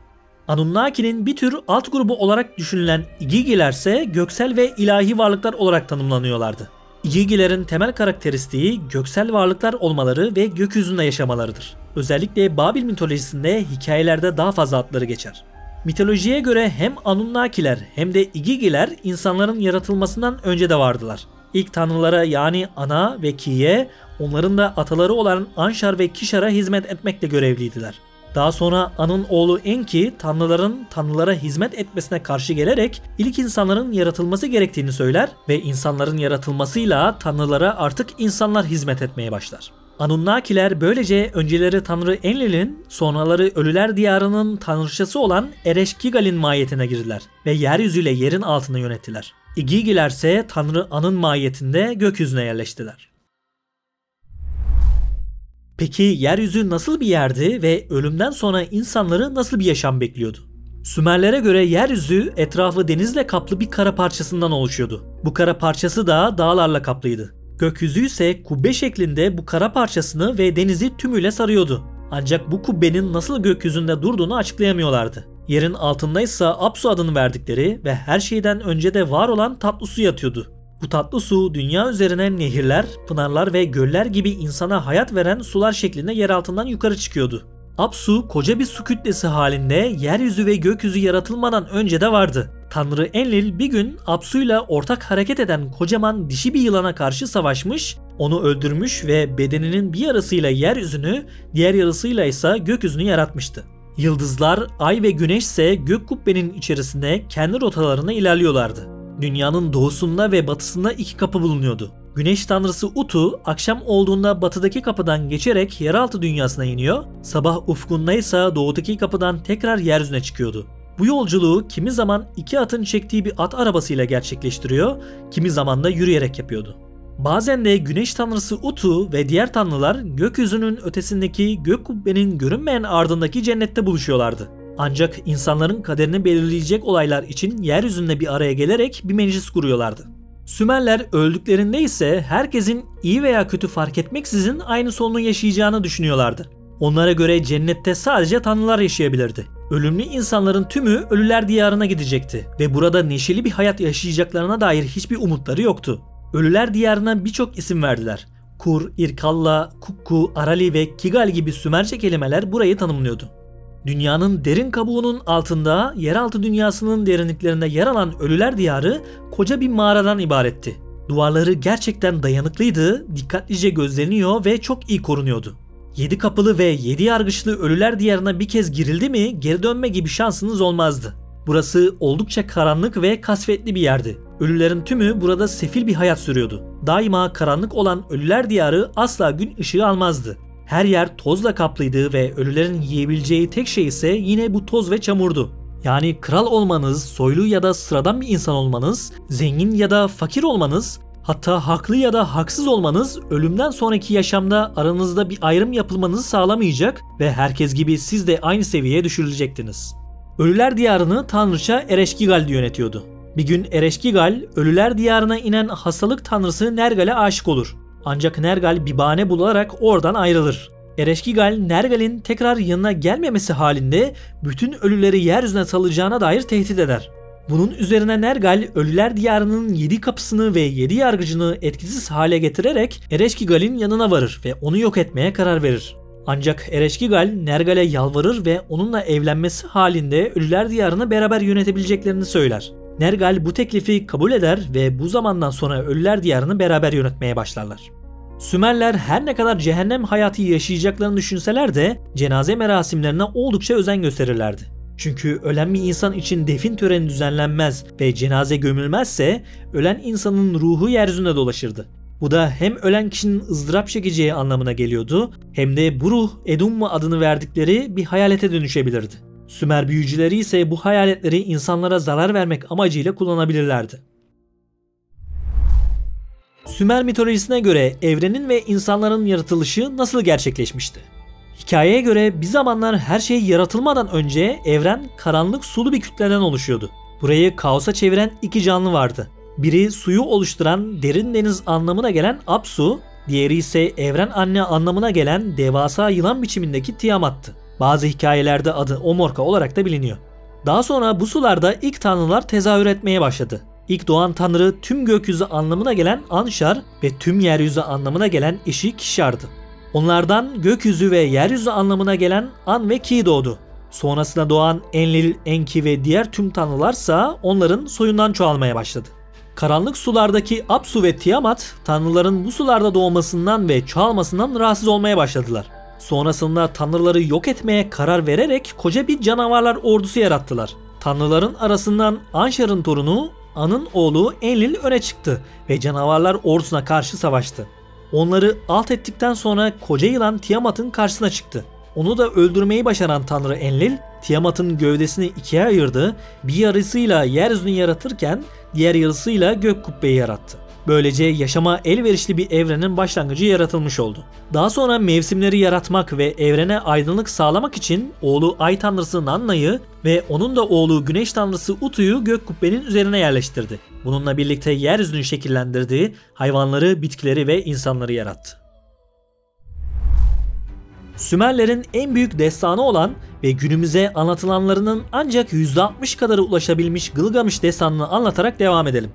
Anunnaki'nin bir tür alt grubu olarak düşünülen İgigiler ise göksel ve ilahi varlıklar olarak tanımlanıyorlardı. İgigilerin temel karakteristiği göksel varlıklar olmaları ve gökyüzünde yaşamalarıdır. Özellikle Babil mitolojisinde hikayelerde daha fazla adları geçer. Mitolojiye göre hem Anunnakiler hem de İgigiler insanların yaratılmasından önce de vardılar. İlk tanrılara yani An'a ve Ki'ye, onların da ataları olan Anşar ve Kişar'a hizmet etmekle görevliydiler. Daha sonra An'ın oğlu Enki tanrıların tanrılara hizmet etmesine karşı gelerek ilk insanların yaratılması gerektiğini söyler ve insanların yaratılmasıyla tanrılara artık insanlar hizmet etmeye başlar. Anunnakiler böylece önceleri tanrı Enlil'in, sonraları ölüler diyarının tanrıçası olan Ereşkigal'in mahiyetine girdiler ve yeryüzüyle yerin altını yönettiler. İgigiler ise tanrı An'ın mahiyetinde gökyüzüne yerleştiler. Peki yeryüzü nasıl bir yerdi ve ölümden sonra insanları nasıl bir yaşam bekliyordu? Sümerlere göre yeryüzü etrafı denizle kaplı bir kara parçasından oluşuyordu. Bu kara parçası da dağlarla kaplıydı. Gökyüzü ise kubbe şeklinde bu kara parçasını ve denizi tümüyle sarıyordu. Ancak bu kubbenin nasıl gökyüzünde durduğunu açıklayamıyorlardı. Yerin altındaysa Apsu adını verdikleri ve her şeyden önce de var olan tatlı su yatıyordu. Bu tatlı su dünya üzerine nehirler, pınarlar ve göller gibi insana hayat veren sular şeklinde yer altından yukarı çıkıyordu. Apsu koca bir su kütlesi halinde yeryüzü ve gökyüzü yaratılmadan önce de vardı. Tanrı Enlil bir gün Apsu'yla ortak hareket eden kocaman dişi bir yılana karşı savaşmış, onu öldürmüş ve bedeninin bir yarısıyla yeryüzünü, diğer yarısıyla ise gökyüzünü yaratmıştı. Yıldızlar, ay ve güneş ise gök kubbenin içerisinde kendi rotalarına ilerliyorlardı. Dünyanın doğusunda ve batısında iki kapı bulunuyordu. Güneş tanrısı Utu akşam olduğunda batıdaki kapıdan geçerek yeraltı dünyasına iniyor, sabah ufkunda ise doğudaki kapıdan tekrar yeryüzüne çıkıyordu. Bu yolculuğu kimi zaman iki atın çektiği bir at arabasıyla gerçekleştiriyor, kimi zaman da yürüyerek yapıyordu. Bazen de güneş tanrısı Utu ve diğer tanrılar gökyüzünün ötesindeki gök kubbenin görünmeyen ardındaki cennette buluşuyorlardı. Ancak insanların kaderini belirleyecek olaylar için yeryüzünde bir araya gelerek bir meclis kuruyorlardı. Sümerler öldüklerinde ise herkesin iyi veya kötü fark etmeksizin aynı sonunu yaşayacağını düşünüyorlardı. Onlara göre cennette sadece tanrılar yaşayabilirdi. Ölümlü insanların tümü ölüler diyarına gidecekti ve burada neşeli bir hayat yaşayacaklarına dair hiçbir umutları yoktu. Ölüler diyarına birçok isim verdiler. Kur, İrkalla, Kukku, Arali ve Kigal gibi Sümerce kelimeler burayı tanımlıyordu. Dünyanın derin kabuğunun altında, yeraltı dünyasının derinliklerinde yer alan ölüler diyarı koca bir mağaradan ibaretti. Duvarları gerçekten dayanıklıydı, dikkatlice gözleniyor ve çok iyi korunuyordu. Yedi kapılı ve yedi yargıçlı ölüler diyarına bir kez girildi mi geri dönme gibi şansınız olmazdı. Burası oldukça karanlık ve kasvetli bir yerdi. Ölülerin tümü burada sefil bir hayat sürüyordu. Daima karanlık olan ölüler diyarı asla gün ışığı almazdı. Her yer tozla kaplıydı ve ölülerin yiyebileceği tek şey ise yine bu toz ve çamurdu. Yani kral olmanız, soylu ya da sıradan bir insan olmanız, zengin ya da fakir olmanız, hatta haklı ya da haksız olmanız ölümden sonraki yaşamda aranızda bir ayrım yapılmanızı sağlamayacak ve herkes gibi siz de aynı seviyeye düşürülecektiniz. Ölüler diyarını tanrıça Ereşkigal yönetiyordu. Bir gün Ereşkigal, ölüler diyarına inen hastalık tanrısı Nergal'e aşık olur. Ancak Nergal bir bahane bularak oradan ayrılır. Ereşkigal, Nergal'in tekrar yanına gelmemesi halinde bütün ölüleri yeryüzüne salacağına dair tehdit eder. Bunun üzerine Nergal, ölüler diyarının yedi kapısını ve yedi yargıcını etkisiz hale getirerek Ereşkigal'in yanına varır ve onu yok etmeye karar verir. Ancak Ereşkigal, Nergal'e yalvarır ve onunla evlenmesi halinde ölüler diyarını beraber yönetebileceklerini söyler. Nergal bu teklifi kabul eder ve bu zamandan sonra ölüler diyarını beraber yönetmeye başlarlar. Sümerler her ne kadar cehennem hayatı yaşayacaklarını düşünseler de cenaze merasimlerine oldukça özen gösterirlerdi. Çünkü ölen bir insan için defin töreni düzenlenmez ve cenaze gömülmezse ölen insanın ruhu yeryüzünde dolaşırdı. Bu da hem ölen kişinin ızdırap çekeceği anlamına geliyordu hem de bu ruh Edumma adını verdikleri bir hayalete dönüşebilirdi. Sümer büyücüleri ise bu hayaletleri insanlara zarar vermek amacıyla kullanabilirlerdi. Sümer mitolojisine göre evrenin ve insanların yaratılışı nasıl gerçekleşmişti? Hikayeye göre bir zamanlar her şey yaratılmadan önce evren karanlık sulu bir kütleden oluşuyordu. Burayı kaosa çeviren iki canlı vardı. Biri suyu oluşturan derin deniz anlamına gelen Apsu, diğeri ise evren anne anlamına gelen devasa yılan biçimindeki Tiamat'tı. Bazı hikayelerde adı Omorka olarak da biliniyor. Daha sonra bu sularda ilk tanrılar tezahür etmeye başladı. İlk doğan tanrı tüm gökyüzü anlamına gelen Anşar ve tüm yeryüzü anlamına gelen eşi Kişar'dı. Onlardan gökyüzü ve yeryüzü anlamına gelen An ve Ki doğdu. Sonrasında doğan Enlil, Enki ve diğer tüm tanrılarsa onların soyundan çoğalmaya başladı. Karanlık sulardaki Apsu ve Tiamat tanrıların bu sularda doğmasından ve çoğalmasından rahatsız olmaya başladılar. Sonrasında tanrıları yok etmeye karar vererek koca bir canavarlar ordusu yarattılar. Tanrıların arasından Anşar'ın torunu An'ın oğlu Enlil öne çıktı ve canavarlar ordusuna karşı savaştı. Onları alt ettikten sonra koca yılan Tiamat'ın karşısına çıktı. Onu da öldürmeyi başaran tanrı Enlil, Tiamat'ın gövdesini ikiye ayırdı, bir yarısıyla yeryüzünü yaratırken diğer yarısıyla gök kubbeyi yarattı. Böylece yaşama elverişli bir evrenin başlangıcı yaratılmış oldu. Daha sonra mevsimleri yaratmak ve evrene aydınlık sağlamak için oğlu Ay Tanrısı Nanna'yı ve onun da oğlu Güneş Tanrısı Utu'yu gök kubbenin üzerine yerleştirdi. Bununla birlikte yeryüzünü şekillendirdiği hayvanları, bitkileri ve insanları yarattı. Sümerlerin en büyük destanı olan ve günümüze anlatılanlarının ancak yüzde altmış kadara ulaşabilmiş Gılgamış destanını anlatarak devam edelim.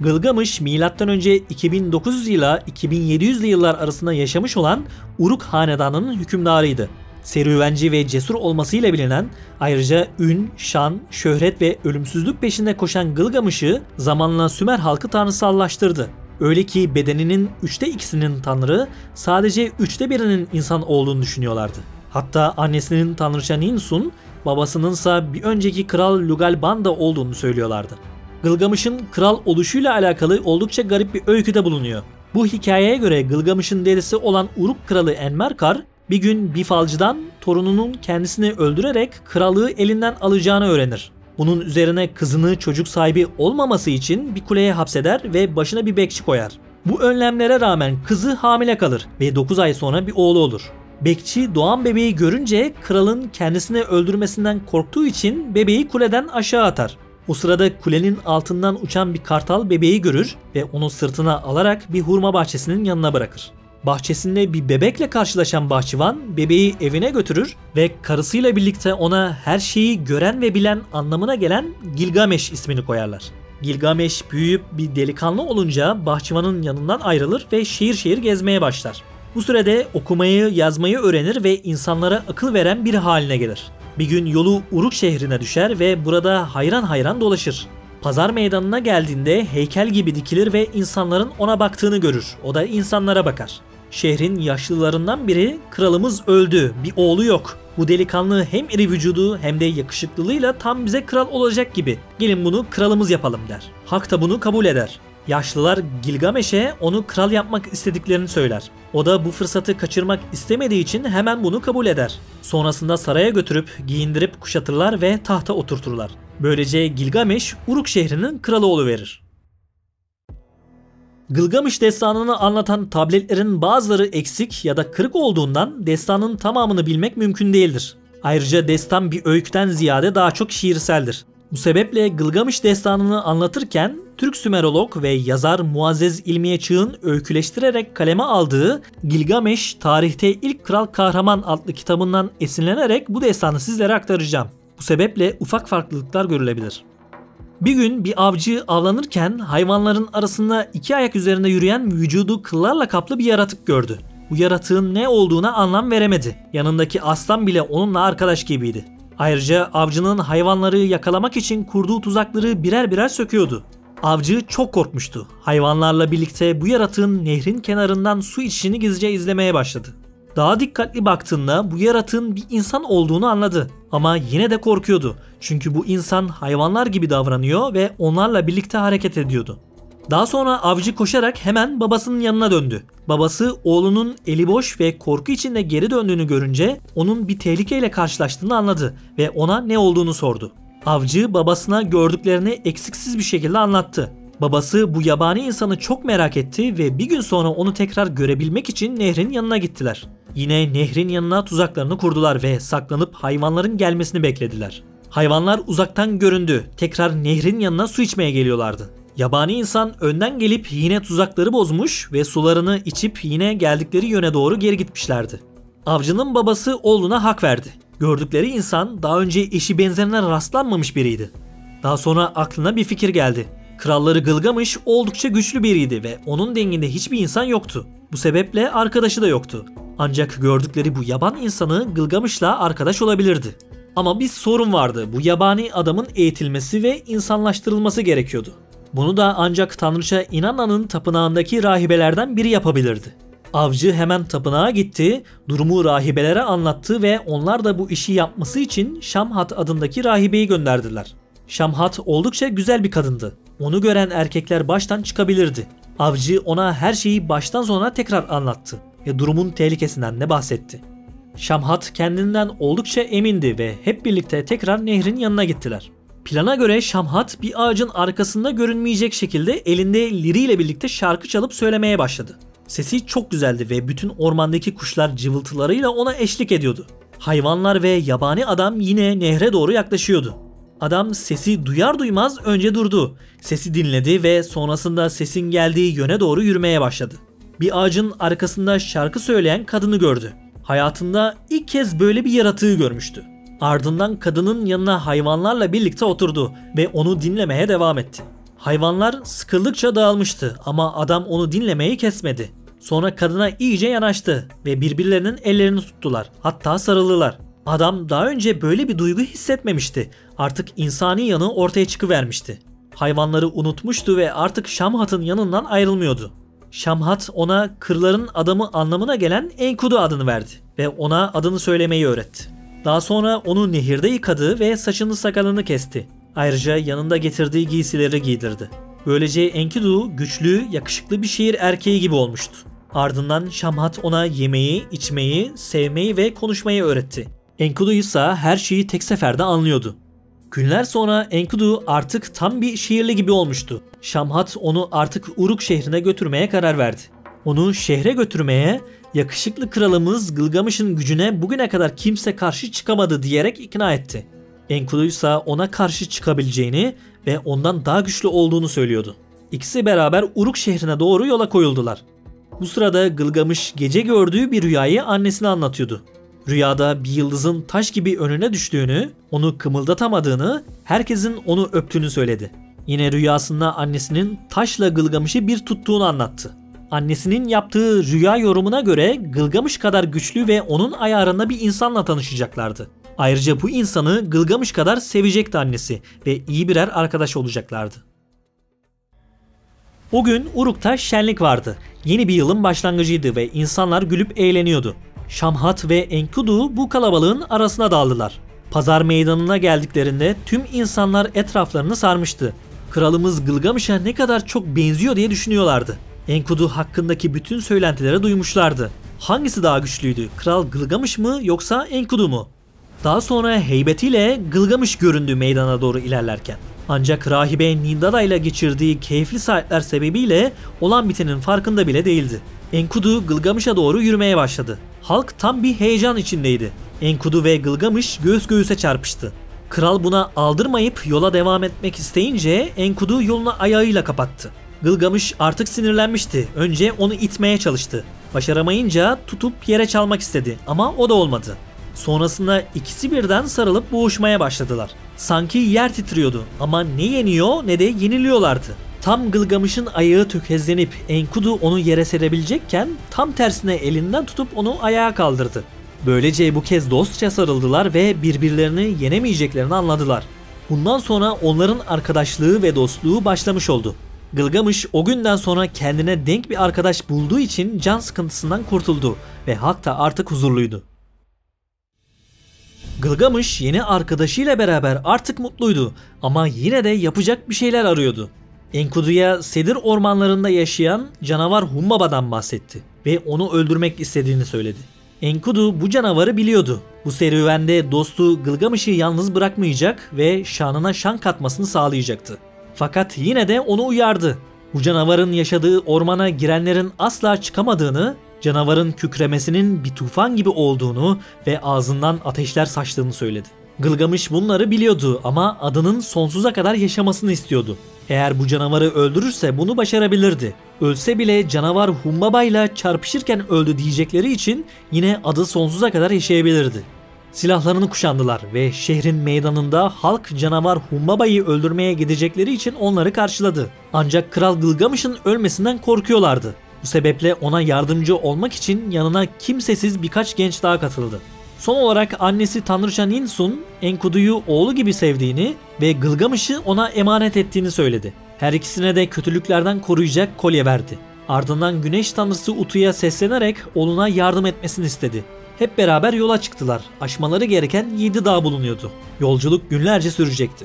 Gılgamış, milattan önce iki bin dokuz yüz ile iki bin yedi yüzlü yıllar arasında yaşamış olan Uruk hanedanının hükümdarıydı. Serüvenci ve cesur olmasıyla bilinen, ayrıca ün, şan, şöhret ve ölümsüzlük peşinde koşan Gılgamış'ı zamanla Sümer halkı tanrısallaştırdı. Öyle ki bedeninin üçte ikisinin tanrı, sadece üçte birinin insan olduğunu düşünüyorlardı. Hatta annesinin tanrıça Ninsun, babasınınsa bir önceki kral Lugalban'da olduğunu söylüyorlardı. Gılgamış'ın kral oluşuyla alakalı oldukça garip bir öyküde bulunuyor. Bu hikayeye göre Gılgamış'ın dedesi olan Uruk kralı Enmerkar bir gün bir falcıdan torununun kendisini öldürerek krallığı elinden alacağını öğrenir. Bunun üzerine kızını çocuk sahibi olmaması için bir kuleye hapseder ve başına bir bekçi koyar. Bu önlemlere rağmen kızı hamile kalır ve dokuz ay sonra bir oğlu olur. Bekçi doğan bebeği görünce kralın kendisini öldürmesinden korktuğu için bebeği kuleden aşağı atar. O sırada kulenin altından uçan bir kartal bebeği görür ve onu sırtına alarak bir hurma bahçesinin yanına bırakır. Bahçesinde bir bebekle karşılaşan bahçıvan bebeği evine götürür ve karısıyla birlikte ona her şeyi gören ve bilen anlamına gelen Gilgamesh ismini koyarlar. Gilgamesh büyüyüp bir delikanlı olunca bahçıvanın yanından ayrılır ve şehir şehir gezmeye başlar. Bu sürede okumayı, yazmayı öğrenir ve insanlara akıl veren biri haline gelir. Bir gün yolu Uruk şehrine düşer ve burada hayran hayran dolaşır. Pazar meydanına geldiğinde heykel gibi dikilir ve insanların ona baktığını görür. O da insanlara bakar. Şehrin yaşlılarından biri, "Kralımız öldü, bir oğlu yok. Bu delikanlı hem iri vücudu hem de yakışıklılığıyla tam bize kral olacak gibi. Gelin bunu kralımız yapalım" der. Halk da bunu kabul eder. Yaşlılar Gilgamesh'e onu kral yapmak istediklerini söyler. O da bu fırsatı kaçırmak istemediği için hemen bunu kabul eder. Sonrasında saraya götürüp giyindirip kuşatırlar ve tahta oturturlar. Böylece Gilgamesh Uruk şehrinin kralı oluverir. Gılgamış destanını anlatan tabletlerin bazıları eksik ya da kırık olduğundan destanın tamamını bilmek mümkün değildir. Ayrıca destan bir öyküden ziyade daha çok şiirseldir. Bu sebeple Gılgamış destanını anlatırken Türk Sümerolog ve yazar Muazzez İlmiye Çığ'ın öyküleştirerek kaleme aldığı Gilgamesh Tarihte İlk Kral Kahraman adlı kitabından esinlenerek bu destanı sizlere aktaracağım. Bu sebeple ufak farklılıklar görülebilir. Bir gün bir avcı avlanırken hayvanların arasında iki ayak üzerinde yürüyen vücudu kıllarla kaplı bir yaratık gördü. Bu yaratığın ne olduğuna anlam veremedi. Yanındaki aslan bile onunla arkadaş gibiydi. Ayrıca avcının hayvanları yakalamak için kurduğu tuzakları birer birer söküyordu. Avcı çok korkmuştu. Hayvanlarla birlikte bu yaratığın nehrin kenarından su içişini gizlice izlemeye başladı. Daha dikkatli baktığında bu yaratığın bir insan olduğunu anladı. Ama yine de korkuyordu. Çünkü bu insan hayvanlar gibi davranıyor ve onlarla birlikte hareket ediyordu. Daha sonra avcı koşarak hemen babasının yanına döndü. Babası oğlunun eli boş ve korku içinde geri döndüğünü görünce onun bir tehlikeyle karşılaştığını anladı ve ona ne olduğunu sordu. Avcı babasına gördüklerini eksiksiz bir şekilde anlattı. Babası bu yabani insanı çok merak etti ve bir gün sonra onu tekrar görebilmek için nehrin yanına gittiler. Yine nehrin yanına tuzaklarını kurdular ve saklanıp hayvanların gelmesini beklediler. Hayvanlar uzaktan göründü. Tekrar nehrin yanına su içmeye geliyorlardı. Yabani insan önden gelip yine tuzakları bozmuş ve sularını içip yine geldikleri yöne doğru geri gitmişlerdi. Avcının babası oğluna hak verdi. Gördükleri insan daha önce eşi benzerine rastlanmamış biriydi. Daha sonra aklına bir fikir geldi. Kralları Gılgamış oldukça güçlü biriydi ve onun denginde hiçbir insan yoktu. Bu sebeple arkadaşı da yoktu. Ancak gördükleri bu yaban insanı Gılgamış'la arkadaş olabilirdi. Ama bir sorun vardı. Bu yabani adamın eğitilmesi ve insanlaştırılması gerekiyordu. Bunu da ancak tanrıça İnanna'nın tapınağındaki rahibelerden biri yapabilirdi. Avcı hemen tapınağa gitti, durumu rahibelere anlattı ve onlar da bu işi yapması için Šamhat adındaki rahibeyi gönderdiler. Šamhat oldukça güzel bir kadındı. Onu gören erkekler baştan çıkabilirdi. Avcı ona her şeyi baştan sona tekrar anlattı ve durumun tehlikesinden de bahsetti. Šamhat kendinden oldukça emindi ve hep birlikte tekrar nehrin yanına gittiler. Plana göre Šamhat bir ağacın arkasında görünmeyecek şekilde elinde liriyle birlikte şarkı çalıp söylemeye başladı. Sesi çok güzeldi ve bütün ormandaki kuşlar cıvıltılarıyla ona eşlik ediyordu. Hayvanlar ve yabani adam yine nehre doğru yaklaşıyordu. Adam sesi duyar duymaz önce durdu. Sesi dinledi ve sonrasında sesin geldiği yöne doğru yürümeye başladı. Bir ağacın arkasında şarkı söyleyen kadını gördü. Hayatında ilk kez böyle bir yaratığı görmüştü. Ardından kadının yanına hayvanlarla birlikte oturdu ve onu dinlemeye devam etti. Hayvanlar sıkıldıkça dağılmıştı ama adam onu dinlemeyi kesmedi. Sonra kadına iyice yanaştı ve birbirlerinin ellerini tuttular, hatta sarıldılar. Adam daha önce böyle bir duygu hissetmemişti. Artık insani yanı ortaya çıkıvermişti. Hayvanları unutmuştu ve artık Şamhat'ın yanından ayrılmıyordu. Šamhat ona kırların adamı anlamına gelen Enkidu adını verdi ve ona adını söylemeyi öğretti. Daha sonra onu nehirde yıkadı ve saçını sakalını kesti. Ayrıca yanında getirdiği giysileri giydirdi. Böylece Enkidu güçlü, yakışıklı bir şehir erkeği gibi olmuştu. Ardından Šamhat ona yemeği, içmeyi, sevmeyi ve konuşmayı öğretti. Enkidu ise her şeyi tek seferde anlıyordu. Günler sonra Enkidu artık tam bir şehirli gibi olmuştu. Šamhat onu artık Uruk şehrine götürmeye karar verdi. Onu şehre götürmeye, yakışıklı kralımız Gılgamış'ın gücüne bugüne kadar kimse karşı çıkamadı diyerek ikna etti. Enkidu ise ona karşı çıkabileceğini ve ondan daha güçlü olduğunu söylüyordu. İkisi beraber Uruk şehrine doğru yola koyuldular. Bu sırada Gılgamış gece gördüğü bir rüyayı annesine anlatıyordu. Rüyada bir yıldızın taş gibi önüne düştüğünü, onu kımıldatamadığını, herkesin onu öptüğünü söyledi. Yine rüyasında annesinin taşla Gılgamış'ı bir tuttuğunu anlattı. Annesinin yaptığı rüya yorumuna göre Gılgamış kadar güçlü ve onun ayarında bir insanla tanışacaklardı. Ayrıca bu insanı Gılgamış kadar sevecekti annesi ve iyi birer arkadaş olacaklardı. O gün Uruk'ta şenlik vardı. Yeni bir yılın başlangıcıydı ve insanlar gülüp eğleniyordu. Šamhat ve Enkidu bu kalabalığın arasına daldılar. Pazar meydanına geldiklerinde tüm insanlar etraflarını sarmıştı. kralımız Gılgamış'a ne kadar çok benziyor diye düşünüyorlardı. Enkidu hakkındaki bütün söylentilere duymuşlardı. Hangisi daha güçlüydü? Kral Gılgamış mı yoksa Enkidu mu? Daha sonra heybetiyle Gılgamış göründü meydana doğru ilerlerken. Ancak rahibe Nindada ile geçirdiği keyifli saatler sebebiyle olan bitenin farkında bile değildi. Enkidu Gılgamış'a doğru yürümeye başladı. Halk tam bir heyecan içindeydi. Enkidu ve Gılgamış göğüs göğüse çarpıştı. Kral buna aldırmayıp yola devam etmek isteyince Enkidu yolunu ayağıyla kapattı. Gılgamış artık sinirlenmişti. Önce onu itmeye çalıştı. Başaramayınca tutup yere çalmak istedi ama o da olmadı. Sonrasında ikisi birden sarılıp boğuşmaya başladılar. Sanki yer titriyordu ama ne yeniyor ne de yeniliyorlardı. Tam Gılgamış'ın ayağı tökezlenip Enkidu onu yere serebilecekken tam tersine elinden tutup onu ayağa kaldırdı. Böylece bu kez dostça sarıldılar ve birbirlerini yenemeyeceklerini anladılar. Bundan sonra onların arkadaşlığı ve dostluğu başlamış oldu. Gılgamış o günden sonra kendine denk bir arkadaş bulduğu için can sıkıntısından kurtuldu ve halk da artık huzurluydu. Gılgamış yeni arkadaşıyla beraber artık mutluydu ama yine de yapacak bir şeyler arıyordu. Enkidu'ya Sedir ormanlarında yaşayan canavar Humbaba'dan bahsetti ve onu öldürmek istediğini söyledi. Enkidu bu canavarı biliyordu. Bu serüvende dostu Gılgamış'ı yalnız bırakmayacak ve şanına şan katmasını sağlayacaktı. Fakat yine de onu uyardı. Bu canavarın yaşadığı ormana girenlerin asla çıkamadığını, canavarın kükremesinin bir tufan gibi olduğunu ve ağzından ateşler saçtığını söyledi. Gılgamış bunları biliyordu ama adının sonsuza kadar yaşamasını istiyordu. Eğer bu canavarı öldürürse bunu başarabilirdi. Ölse bile canavar Humbaba ile çarpışırken öldü diyecekleri için yine adı sonsuza kadar yaşayabilirdi. Silahlarını kuşandılar ve şehrin meydanında halk canavar Humbaba'yı öldürmeye gidecekleri için onları karşıladı. Ancak Kral Gılgamış'ın ölmesinden korkuyorlardı. Bu sebeple ona yardımcı olmak için yanına kimsesiz birkaç genç daha katıldı. Son olarak annesi Tanrıça Ninsun, Enkidu'yu oğlu gibi sevdiğini ve Gılgamış'ı ona emanet ettiğini söyledi. Her ikisine de kötülüklerden koruyacak kolye verdi. Ardından Güneş Tanrısı Utu'ya seslenerek oğluna yardım etmesini istedi. Hep beraber yola çıktılar. Aşmaları gereken yedi dağ bulunuyordu. Yolculuk günlerce sürecekti.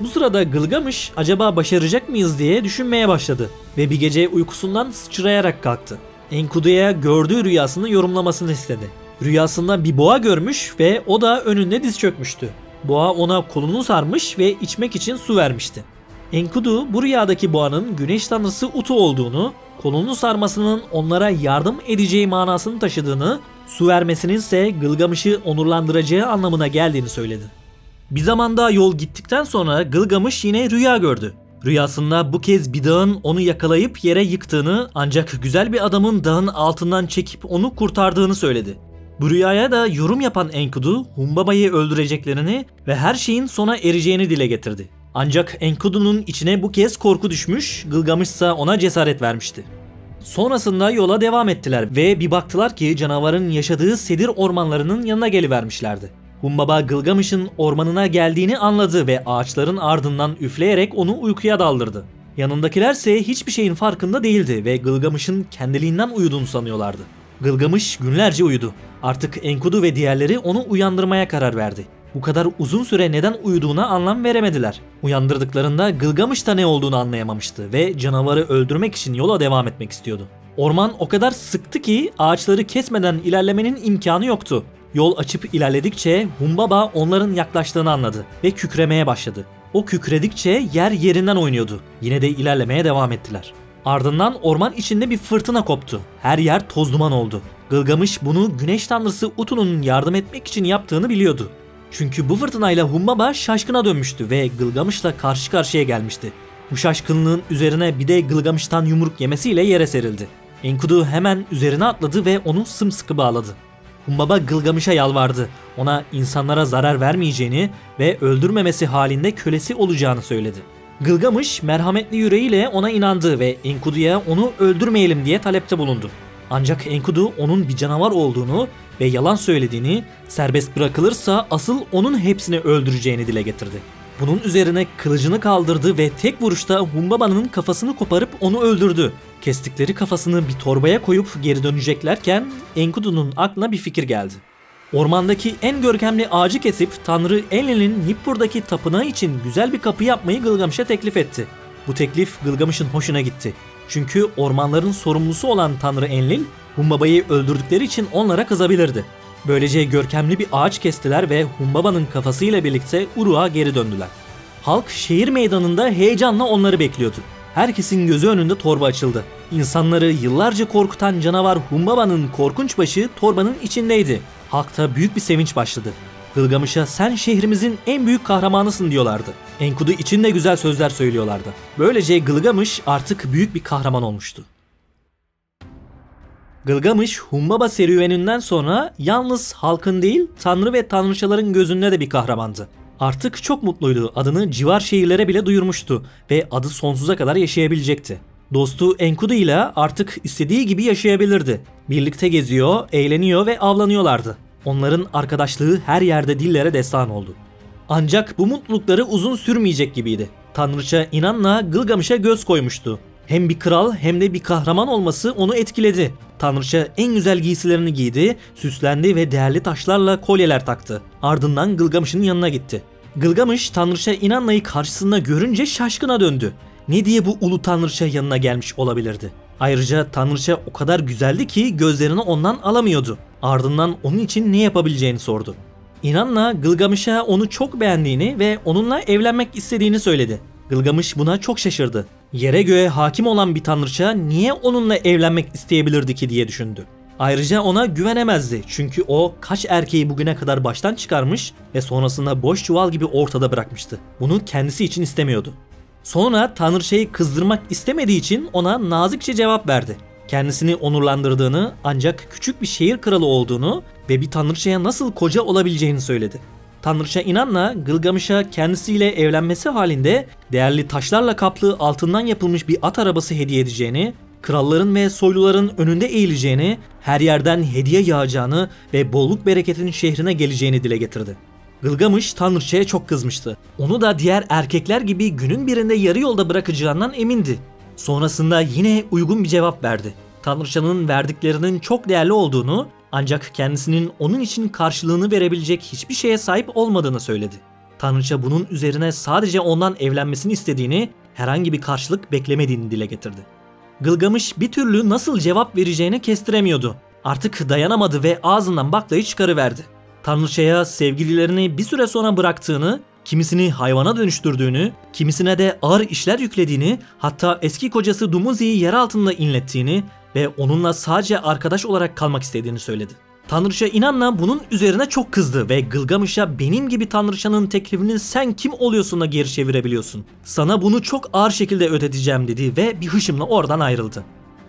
Bu sırada Gılgamış acaba başaracak mıyız diye düşünmeye başladı ve bir gece uykusundan sıçrayarak kalktı. Enkidu'ya gördüğü rüyasını yorumlamasını istedi. Rüyasında bir boğa görmüş ve o da önünde diz çökmüştü. Boğa ona kolunu sarmış ve içmek için su vermişti. Enkidu bu rüyadaki boğanın Güneş Tanrısı Utu olduğunu, kolunu sarmasının onlara yardım edeceği manasını taşıdığını, su vermesinin ise Gılgamış'ı onurlandıracağı anlamına geldiğini söyledi. Bir zaman daha yol gittikten sonra Gılgamış yine rüya gördü. Rüyasında bu kez bir dağın onu yakalayıp yere yıktığını ancak güzel bir adamın dağın altından çekip onu kurtardığını söyledi. Bu rüyaya da yorum yapan Enkidu Humbaba'yı öldüreceklerini ve her şeyin sona ereceğini dile getirdi. Ancak Enkidu'nun içine bu kez korku düşmüş, Gılgamış ise ona cesaret vermişti. Sonrasında yola devam ettiler ve bir baktılar ki canavarın yaşadığı Sedir ormanlarının yanına gelivermişlerdi. Humbaba Gılgamış'ın ormanına geldiğini anladı ve ağaçların ardından üfleyerek onu uykuya daldırdı. Yanındakilerse hiçbir şeyin farkında değildi ve Gılgamış'ın kendiliğinden uyuduğunu sanıyorlardı. Gılgamış günlerce uyudu. Artık Enkidu ve diğerleri onu uyandırmaya karar verdi. Bu kadar uzun süre neden uyuduğuna anlam veremediler. Uyandırdıklarında Gılgamış da ne olduğunu anlayamamıştı ve canavarı öldürmek için yola devam etmek istiyordu. Orman o kadar sıktı ki ağaçları kesmeden ilerlemenin imkanı yoktu. Yol açıp ilerledikçe Humbaba onların yaklaştığını anladı ve kükremeye başladı. O kükredikçe yer yerinden oynuyordu. Yine de ilerlemeye devam ettiler. Ardından orman içinde bir fırtına koptu. Her yer toz duman oldu. Gılgamış bunu Güneş Tanrısı Utu'nun yardım etmek için yaptığını biliyordu. Çünkü bu fırtınayla Humbaba şaşkına dönmüştü ve Gılgamış'la karşı karşıya gelmişti. Bu şaşkınlığın üzerine bir de Gılgamış'tan yumruk yemesiyle yere serildi. Enkidu hemen üzerine atladı ve onu sımsıkı bağladı. Humbaba Gılgamış'a yalvardı. Ona insanlara zarar vermeyeceğini ve öldürmemesi halinde kölesi olacağını söyledi. Gılgamış merhametli yüreğiyle ona inandı ve Enkidu'ya onu öldürmeyelim diye talepte bulundu. Ancak Enkidu onun bir canavar olduğunu ve yalan söylediğini, serbest bırakılırsa asıl onun hepsini öldüreceğini dile getirdi. Bunun üzerine kılıcını kaldırdı ve tek vuruşta Humbaba'nın kafasını koparıp onu öldürdü. Kestikleri kafasını bir torbaya koyup geri döneceklerken Enkidu'nun aklına bir fikir geldi. Ormandaki en görkemli ağacı kesip Tanrı Enlil'in Nippur'daki tapınağı için güzel bir kapı yapmayı Gılgamış'a teklif etti. Bu teklif Gılgamış'ın hoşuna gitti. Çünkü ormanların sorumlusu olan Tanrı Enlil, Humbaba'yı öldürdükleri için onlara kızabilirdi. Böylece görkemli bir ağaç kestiler ve Humbaba'nın kafasıyla birlikte Uruk'a geri döndüler. Halk şehir meydanında heyecanla onları bekliyordu. Herkesin gözü önünde torba açıldı. İnsanları yıllarca korkutan canavar Humbaba'nın korkunç başı torbanın içindeydi. Halkta büyük bir sevinç başladı. Gılgamış'a sen şehrimizin en büyük kahramanısın diyorlardı. Enkidu için de güzel sözler söylüyorlardı. Böylece Gılgamış artık büyük bir kahraman olmuştu. Gılgamış, Humbaba serüveninden sonra yalnız halkın değil, tanrı ve tanrıçaların gözünde de bir kahramandı. Artık çok mutluydu, adını civar şehirlere bile duyurmuştu ve adı sonsuza kadar yaşayabilecekti. Dostu Enkidu ile artık istediği gibi yaşayabilirdi. Birlikte geziyor, eğleniyor ve avlanıyorlardı. Onların arkadaşlığı her yerde dillere destan oldu. Ancak bu mutlulukları uzun sürmeyecek gibiydi. Tanrıça İnanna Gılgamış'a göz koymuştu. Hem bir kral hem de bir kahraman olması onu etkiledi. Tanrıça en güzel giysilerini giydi, süslendi ve değerli taşlarla kolyeler taktı. Ardından Gılgamış'ın yanına gitti. Gılgamış Tanrıça İnanna'yı karşısında görünce şaşkına döndü. Ne diye bu ulu tanrıça yanına gelmiş olabilirdi? Ayrıca tanrıça o kadar güzeldi ki gözlerini ondan alamıyordu. Ardından onun için ne yapabileceğini sordu. İnanna Gılgamış'a onu çok beğendiğini ve onunla evlenmek istediğini söyledi. Gılgamış buna çok şaşırdı. Yere göğe hakim olan bir tanrıça niye onunla evlenmek isteyebilirdi ki diye düşündü. Ayrıca ona güvenemezdi çünkü o kaç erkeği bugüne kadar baştan çıkarmış ve sonrasında boş çuval gibi ortada bırakmıştı. Bunu kendisi için istemiyordu. Sonra tanrıçayı kızdırmak istemediği için ona nazikçe cevap verdi. Kendisini onurlandırdığını ancak küçük bir şehir kralı olduğunu ve bir tanrıçaya nasıl koca olabileceğini söyledi. Tanrıça İnanna Gılgamış'a kendisiyle evlenmesi halinde değerli taşlarla kaplı altından yapılmış bir at arabası hediye edeceğini, kralların ve soyluların önünde eğileceğini, her yerden hediye yağacağını ve bolluk bereketin şehrine geleceğini dile getirdi. Gılgamış tanrıçaya çok kızmıştı. Onu da diğer erkekler gibi günün birinde yarı yolda bırakacağından emindi. Sonrasında yine uygun bir cevap verdi. Tanrıçanın verdiklerinin çok değerli olduğunu, ancak kendisinin onun için karşılığını verebilecek hiçbir şeye sahip olmadığını söyledi. Tanrıça bunun üzerine sadece ondan evlenmesini istediğini, herhangi bir karşılık beklemediğini dile getirdi. Gılgamış bir türlü nasıl cevap vereceğini kestiremiyordu. Artık dayanamadı ve ağzından baklayı çıkarıverdi. Tanrıçaya sevgililerini bir süre sonra bıraktığını, kimisini hayvana dönüştürdüğünü, kimisine de ağır işler yüklediğini, hatta eski kocası Dumuzi'yi yer altında inlettiğini ve onunla sadece arkadaş olarak kalmak istediğini söyledi. Tanrıça İnanna bunun üzerine çok kızdı ve Gılgamış'a benim gibi tanrıçanın teklifini sen kim oluyorsun da geri çevirebiliyorsun? Sana bunu çok ağır şekilde ödeteceğim dedi ve bir hışımla oradan ayrıldı.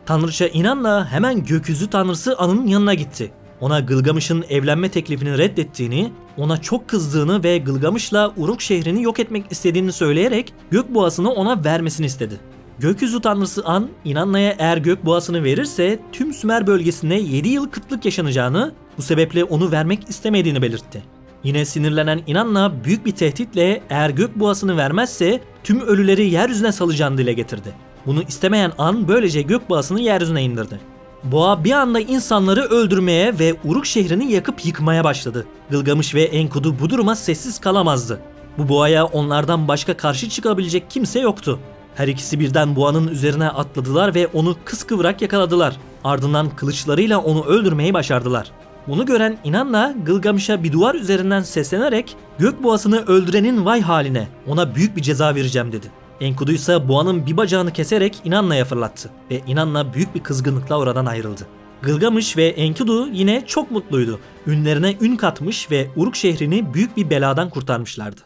Tanrıça İnanna hemen gökyüzü tanrısı Anu'nun yanına gitti. Ona Gılgamış'ın evlenme teklifini reddettiğini, ona çok kızdığını ve Gılgamış'la Uruk şehrini yok etmek istediğini söyleyerek gök boğasını ona vermesini istedi. Gökyüzü tanrısı An, İnanna'ya eğer gök boğasını verirse tüm Sümer bölgesinde yedi yıl kıtlık yaşanacağını, bu sebeple onu vermek istemediğini belirtti. Yine sinirlenen İnanna büyük bir tehditle eğer gök boğasını vermezse tüm ölüleri yeryüzüne salacağını dile getirdi. Bunu istemeyen An böylece gök boğasını yeryüzüne indirdi. Boğa bir anda insanları öldürmeye ve Uruk şehrini yakıp yıkmaya başladı. Gılgamış ve Enkidu bu duruma sessiz kalamazdı. Bu boğaya onlardan başka karşı çıkabilecek kimse yoktu. Her ikisi birden boğanın üzerine atladılar ve onu kıskıvrak yakaladılar. Ardından kılıçlarıyla onu öldürmeyi başardılar. Bunu gören İnanna Gılgamış'a bir duvar üzerinden seslenerek gök boğasını öldürenin vay haline, ona büyük bir ceza vereceğim dedi. Enkidu ise boğanın bir bacağını keserek İnanna'ya fırlattı ve İnanna büyük bir kızgınlıkla oradan ayrıldı. Gılgamış ve Enkidu yine çok mutluydu. Ünlerine ün katmış ve Uruk şehrini büyük bir beladan kurtarmışlardı.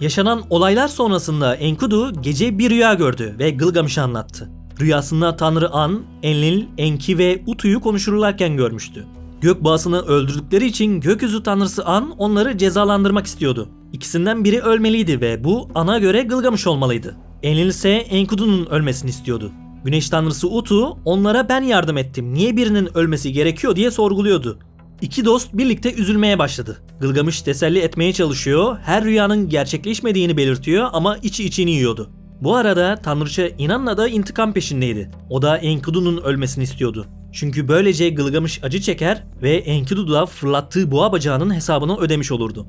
Yaşanan olaylar sonrasında Enkidu gece bir rüya gördü ve Gılgamış'a anlattı. Rüyasında Tanrı An, Enlil, Enki ve Utu'yu konuşurlarken görmüştü. Gökboğasını öldürdükleri için gökyüzü tanrısı An onları cezalandırmak istiyordu. İkisinden biri ölmeliydi ve bu An'a göre Gılgamış olmalıydı. Enlil ise Enkidu'nun ölmesini istiyordu. Güneş tanrısı Utu onlara ben yardım ettim, niye birinin ölmesi gerekiyor diye sorguluyordu. İki dost birlikte üzülmeye başladı. Gılgamış teselli etmeye çalışıyor, her rüyanın gerçekleşmediğini belirtiyor ama içi içini yiyordu. Bu arada tanrıça İnanna da intikam peşindeydi. O da Enkidu'nun ölmesini istiyordu. Çünkü böylece Gılgamış acı çeker ve Enkidu'da fırlattığı boğa bacağının hesabını ödemiş olurdu.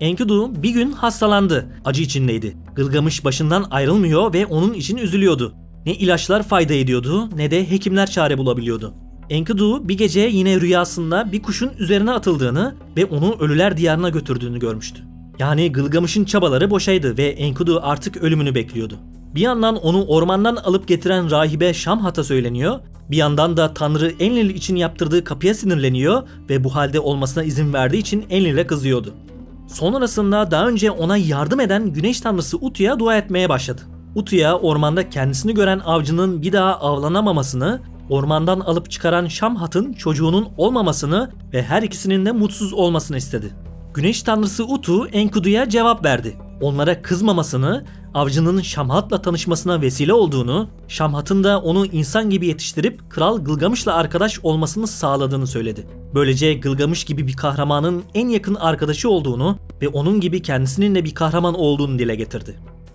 Enkidu bir gün hastalandı, acı içindeydi. Gılgamış başından ayrılmıyor ve onun için üzülüyordu. Ne ilaçlar fayda ediyordu ne de hekimler çare bulabiliyordu. Enkidu bir gece yine rüyasında bir kuşun üzerine atıldığını ve onu ölüler diyarına götürdüğünü görmüştü. Yani Gılgamış'ın çabaları boşaydı ve Enkidu artık ölümünü bekliyordu. Bir yandan onu ormandan alıp getiren rahibe Šamhat'a söyleniyor, bir yandan da tanrı Enlil için yaptırdığı kapıya sinirleniyor ve bu halde olmasına izin verdiği için Enlil'e kızıyordu. Sonrasında daha önce ona yardım eden güneş tanrısı Utu'ya dua etmeye başladı. Utu'ya ormanda kendisini gören avcının bir daha avlanamamasını, ormandan alıp çıkaran Şamhat'ın çocuğunun olmamasını ve her ikisinin de mutsuz olmasını istedi. Güneş tanrısı Utu Enkidu'ya cevap verdi. Onlara kızmamasını, avcının Şamhat'la tanışmasına vesile olduğunu, Şamhat'ın da onu insan gibi yetiştirip Kral Gılgamış'la arkadaş olmasını sağladığını söyledi. Böylece Gılgamış gibi bir kahramanın en yakın arkadaşı olduğunu ve onun gibi kendisinin de bir kahraman olduğunu dile getirdi.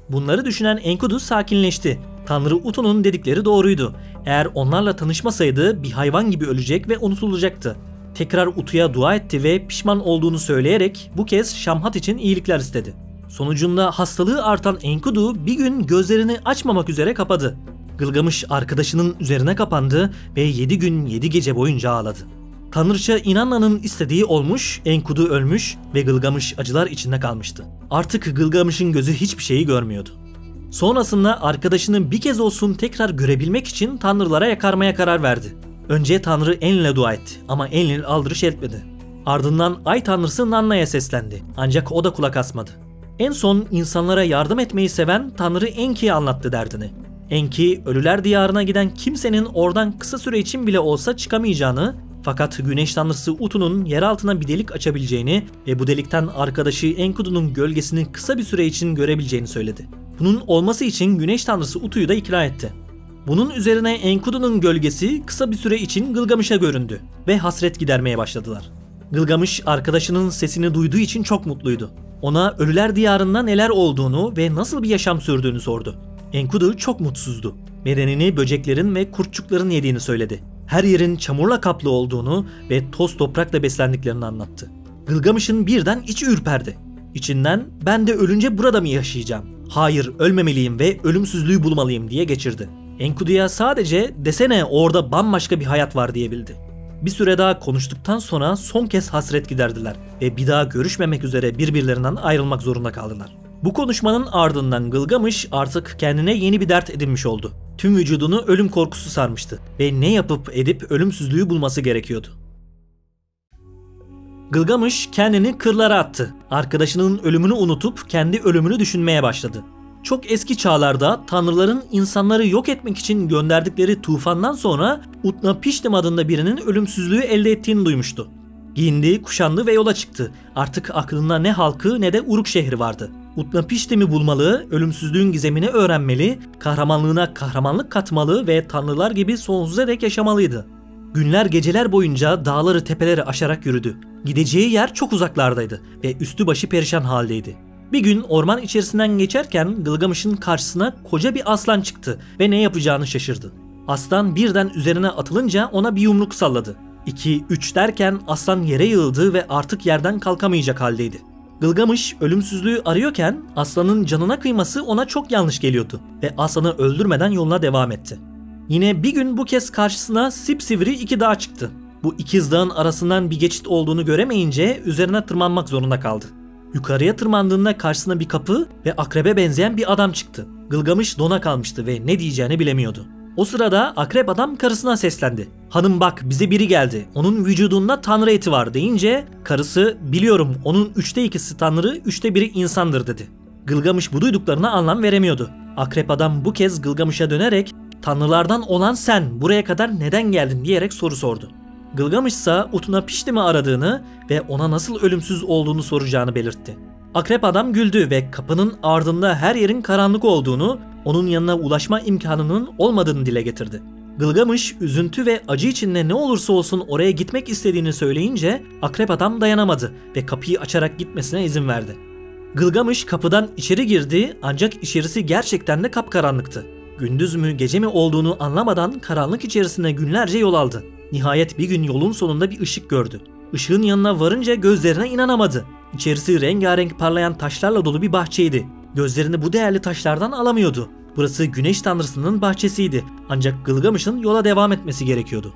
Bunları düşünen Enkidu sakinleşti. Tanrı Utu'nun dedikleri doğruydu. Eğer onlarla tanışmasaydı bir hayvan gibi ölecek ve unutulacaktı. Tekrar Utu'ya dua etti ve pişman olduğunu söyleyerek bu kez Şamhat için iyilikler istedi. Sonucunda hastalığı artan Enkidu bir gün gözlerini açmamak üzere kapadı. Gılgamış arkadaşının üzerine kapandı ve yedi gün yedi gece boyunca ağladı. Tanrıça İnanna'nın istediği olmuş, Enkidu ölmüş ve Gılgamış acılar içinde kalmıştı. Artık Gılgamış'ın gözü hiçbir şeyi görmüyordu. Sonrasında arkadaşını bir kez olsun tekrar görebilmek için tanrılara yakarmaya karar verdi. Önce tanrı Enlil'e dua etti ama Enlil aldırış etmedi. Ardından ay tanrısı Nanna'ya seslendi ancak o da kulak asmadı. En son insanlara yardım etmeyi seven tanrı Enki'ye anlattı derdini. Enki, ölüler diyarına giden kimsenin oradan kısa süre için bile olsa çıkamayacağını, fakat güneş tanrısı Utu'nun yer altına bir delik açabileceğini ve bu delikten arkadaşı Enkidu'nun gölgesini kısa bir süre için görebileceğini söyledi. Bunun olması için güneş tanrısı Utu'yu da ikna etti. Bunun üzerine Enkidu'nun gölgesi kısa bir süre için Gılgamış'a göründü ve hasret gidermeye başladılar. Gılgamış arkadaşının sesini duyduğu için çok mutluydu. Ona ölüler diyarında neler olduğunu ve nasıl bir yaşam sürdüğünü sordu. Enkidu çok mutsuzdu. Bedenini böceklerin ve kurtçukların yediğini söyledi. Her yerin çamurla kaplı olduğunu ve toz toprakla beslendiklerini anlattı. Gılgamış'ın birden içi ürperdi. İçinden "Ben de ölünce burada mı yaşayacağım? Hayır, ölmemeliyim ve ölümsüzlüğü bulmalıyım" diye geçirdi. Enkidu'ya sadece "Desene orada bambaşka bir hayat var" diyebildi. Bir süre daha konuştuktan sonra son kez hasret giderdiler ve bir daha görüşmemek üzere birbirlerinden ayrılmak zorunda kaldılar. Bu konuşmanın ardından Gılgamış artık kendine yeni bir dert edinmiş oldu. Tüm vücudunu ölüm korkusu sarmıştı ve ne yapıp edip ölümsüzlüğü bulması gerekiyordu. Gılgamış kendini kırlara attı. Arkadaşının ölümünü unutup kendi ölümünü düşünmeye başladı. Çok eski çağlarda tanrıların insanları yok etmek için gönderdikleri tufandan sonra Utnapiştim adında birinin ölümsüzlüğü elde ettiğini duymuştu. Giyindi, kuşandı ve yola çıktı. Artık aklında ne halkı ne de Uruk şehri vardı. Utnapiştim'i bulmalı, ölümsüzlüğün gizemini öğrenmeli, kahramanlığına kahramanlık katmalı ve tanrılar gibi sonsuza dek yaşamalıydı. Günler geceler boyunca dağları tepeleri aşarak yürüdü. Gideceği yer çok uzaklardaydı ve üstü başı perişan haldeydi. Bir gün orman içerisinden geçerken Gılgamış'ın karşısına koca bir aslan çıktı ve ne yapacağını şaşırdı. Aslan birden üzerine atılınca ona bir yumruk salladı. iki üç derken aslan yere yığıldı ve artık yerden kalkamayacak haldeydi. Gılgamış ölümsüzlüğü arıyorken aslanın canına kıyması ona çok yanlış geliyordu ve aslanı öldürmeden yoluna devam etti. Yine bir gün bu kez karşısına sipsivri iki dağ çıktı. Bu ikiz dağın arasından bir geçit olduğunu göremeyince üzerine tırmanmak zorunda kaldı. Yukarıya tırmandığında karşısına bir kapı ve akrebe benzeyen bir adam çıktı. Gılgamış dona kalmıştı ve ne diyeceğini bilemiyordu. O sırada akrep adam karısına seslendi. "Hanım bak, bize biri geldi. Onun vücudunda tanrı eti var" deyince karısı "Biliyorum, onun üçte ikisi tanrı, üçte biri insandır" dedi. Gılgamış bu duyduklarına anlam veremiyordu. Akrep adam bu kez Gılgamış'a dönerek "Tanrılardan olan sen, buraya kadar neden geldin?" diyerek soru sordu. Gılgamış ise Utnapiştim'i aradığını ve ona nasıl ölümsüz olduğunu soracağını belirtti. Akrep adam güldü ve kapının ardında her yerin karanlık olduğunu, onun yanına ulaşma imkanının olmadığını dile getirdi. Gılgamış üzüntü ve acı içinde ne olursa olsun oraya gitmek istediğini söyleyince akrep adam dayanamadı ve kapıyı açarak gitmesine izin verdi. Gılgamış kapıdan içeri girdi ancak içerisi gerçekten de kapkaranlıktı. Gündüz mü gece mi olduğunu anlamadan karanlık içerisinde günlerce yol aldı. Nihayet bir gün yolun sonunda bir ışık gördü. Işığın yanına varınca gözlerine inanamadı. İçerisi rengarenk parlayan taşlarla dolu bir bahçeydi. Gözlerini bu değerli taşlardan alamıyordu. Burası güneş tanrısının bahçesiydi. Ancak Gılgamış'ın yola devam etmesi gerekiyordu.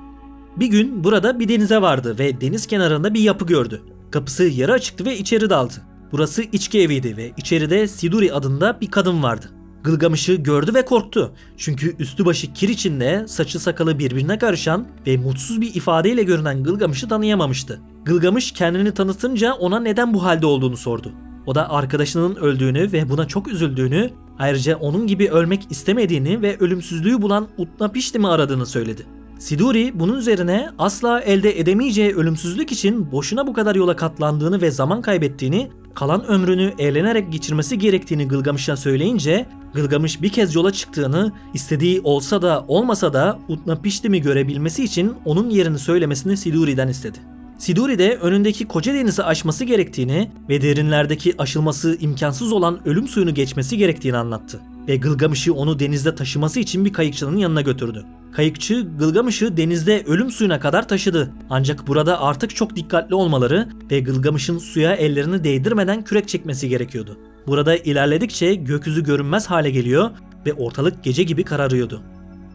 Bir gün burada bir denize vardı ve deniz kenarında bir yapı gördü. Kapısı yarı açıktı ve içeri daldı. Burası içki eviydi ve içeride Siduri adında bir kadın vardı. Gılgamış'ı gördü ve korktu. Çünkü üstü başı kir içinde, saçı sakalı birbirine karışan ve mutsuz bir ifadeyle görünen Gılgamış'ı tanıyamamıştı. Gılgamış kendini tanıtınca ona neden bu halde olduğunu sordu. O da arkadaşının öldüğünü ve buna çok üzüldüğünü, ayrıca onun gibi ölmek istemediğini ve ölümsüzlüğü bulan Utnapiştim'i aradığını söyledi. Siduri bunun üzerine asla elde edemeyeceği ölümsüzlük için boşuna bu kadar yola katlandığını ve zaman kaybettiğini, kalan ömrünü eğlenerek geçirmesi gerektiğini Gılgamış'a söyleyince, Gılgamış bir kez yola çıktığını, istediği olsa da olmasa da Utnapiştim'i görebilmesi için onun yerini söylemesini Siduri'den istedi. Siduri de önündeki koca denizi aşması gerektiğini ve derinlerdeki aşılması imkansız olan ölüm suyunu geçmesi gerektiğini anlattı ve Gılgamış'ı onu denizde taşıması için bir kayıkçının yanına götürdü. Kayıkçı Gılgamış'ı denizde ölüm suyuna kadar taşıdı. Ancak burada artık çok dikkatli olmaları ve Gılgamış'ın suya ellerini değdirmeden kürek çekmesi gerekiyordu. Burada ilerledikçe gökyüzü görünmez hale geliyor ve ortalık gece gibi kararıyordu.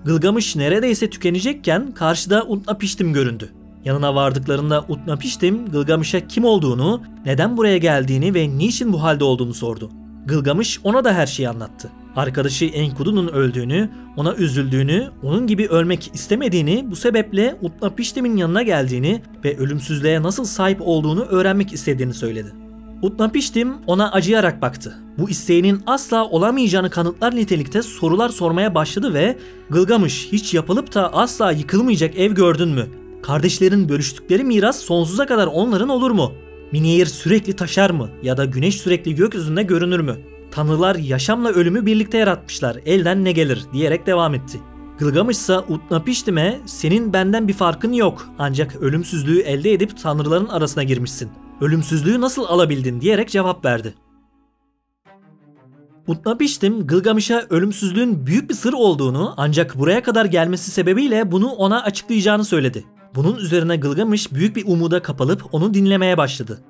Gılgamış neredeyse tükenecekken karşıda Utnapiştim göründü. Yanına vardıklarında Utnapiştim Gılgamış'a kim olduğunu, neden buraya geldiğini ve niçin bu halde olduğunu sordu. Gılgamış ona da her şeyi anlattı. Arkadaşı Enkidu'nun öldüğünü, ona üzüldüğünü, onun gibi ölmek istemediğini, bu sebeple Utnapiştim'in yanına geldiğini ve ölümsüzlüğe nasıl sahip olduğunu öğrenmek istediğini söyledi. Utnapiştim ona acıyarak baktı. Bu isteğinin asla olamayacağını kanıtlar nitelikte sorular sormaya başladı ve "Gılgamış, hiç yapılıp da asla yıkılmayacak ev gördün mü? Kardeşlerin bölüştükleri miras sonsuza kadar onların olur mu? Miniyer sürekli taşar mı? Ya da güneş sürekli gökyüzünde görünür mü? Tanrılar yaşamla ölümü birlikte yaratmışlar. Elden ne gelir?" diyerek devam etti. Gılgamış ise Utnapiştim'e "Senin benden bir farkın yok. Ancak ölümsüzlüğü elde edip tanrıların arasına girmişsin. Ölümsüzlüğü nasıl alabildin?" diyerek cevap verdi. Utnapiştim Gılgamış'a ölümsüzlüğün büyük bir sır olduğunu, ancak buraya kadar gelmesi sebebiyle bunu ona açıklayacağını söyledi. Bunun üzerine Gılgamış büyük bir umuda kapılıp onu dinlemeye başladı.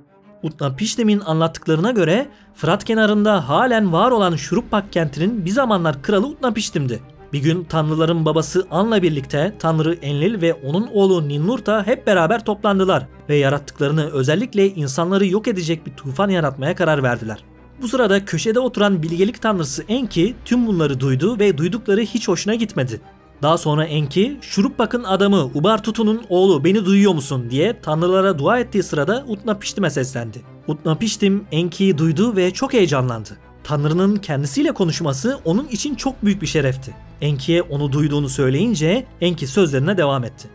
Utnapiştim'in anlattıklarına göre Fırat kenarında halen var olan Şuruppak kentinin bir zamanlar kralı Utnapiştim'di. Bir gün tanrıların babası An'la birlikte tanrı Enlil ve onun oğlu Ninnurta hep beraber toplandılar ve yarattıklarını, özellikle insanları yok edecek bir tufan yaratmaya karar verdiler. Bu sırada köşede oturan bilgelik tanrısı Enki tüm bunları duydu ve duydukları hiç hoşuna gitmedi. Daha sonra Enki, "Şuruppak'ın adamı Ubartutu'nun oğlu, beni duyuyor musun?" diye tanrılara dua ettiği sırada Utnapiştim'e seslendi. Utnapiştim Enki'yi duydu ve çok heyecanlandı. Tanrının kendisiyle konuşması onun için çok büyük bir şerefti. Enki'ye onu duyduğunu söyleyince Enki sözlerine devam etti.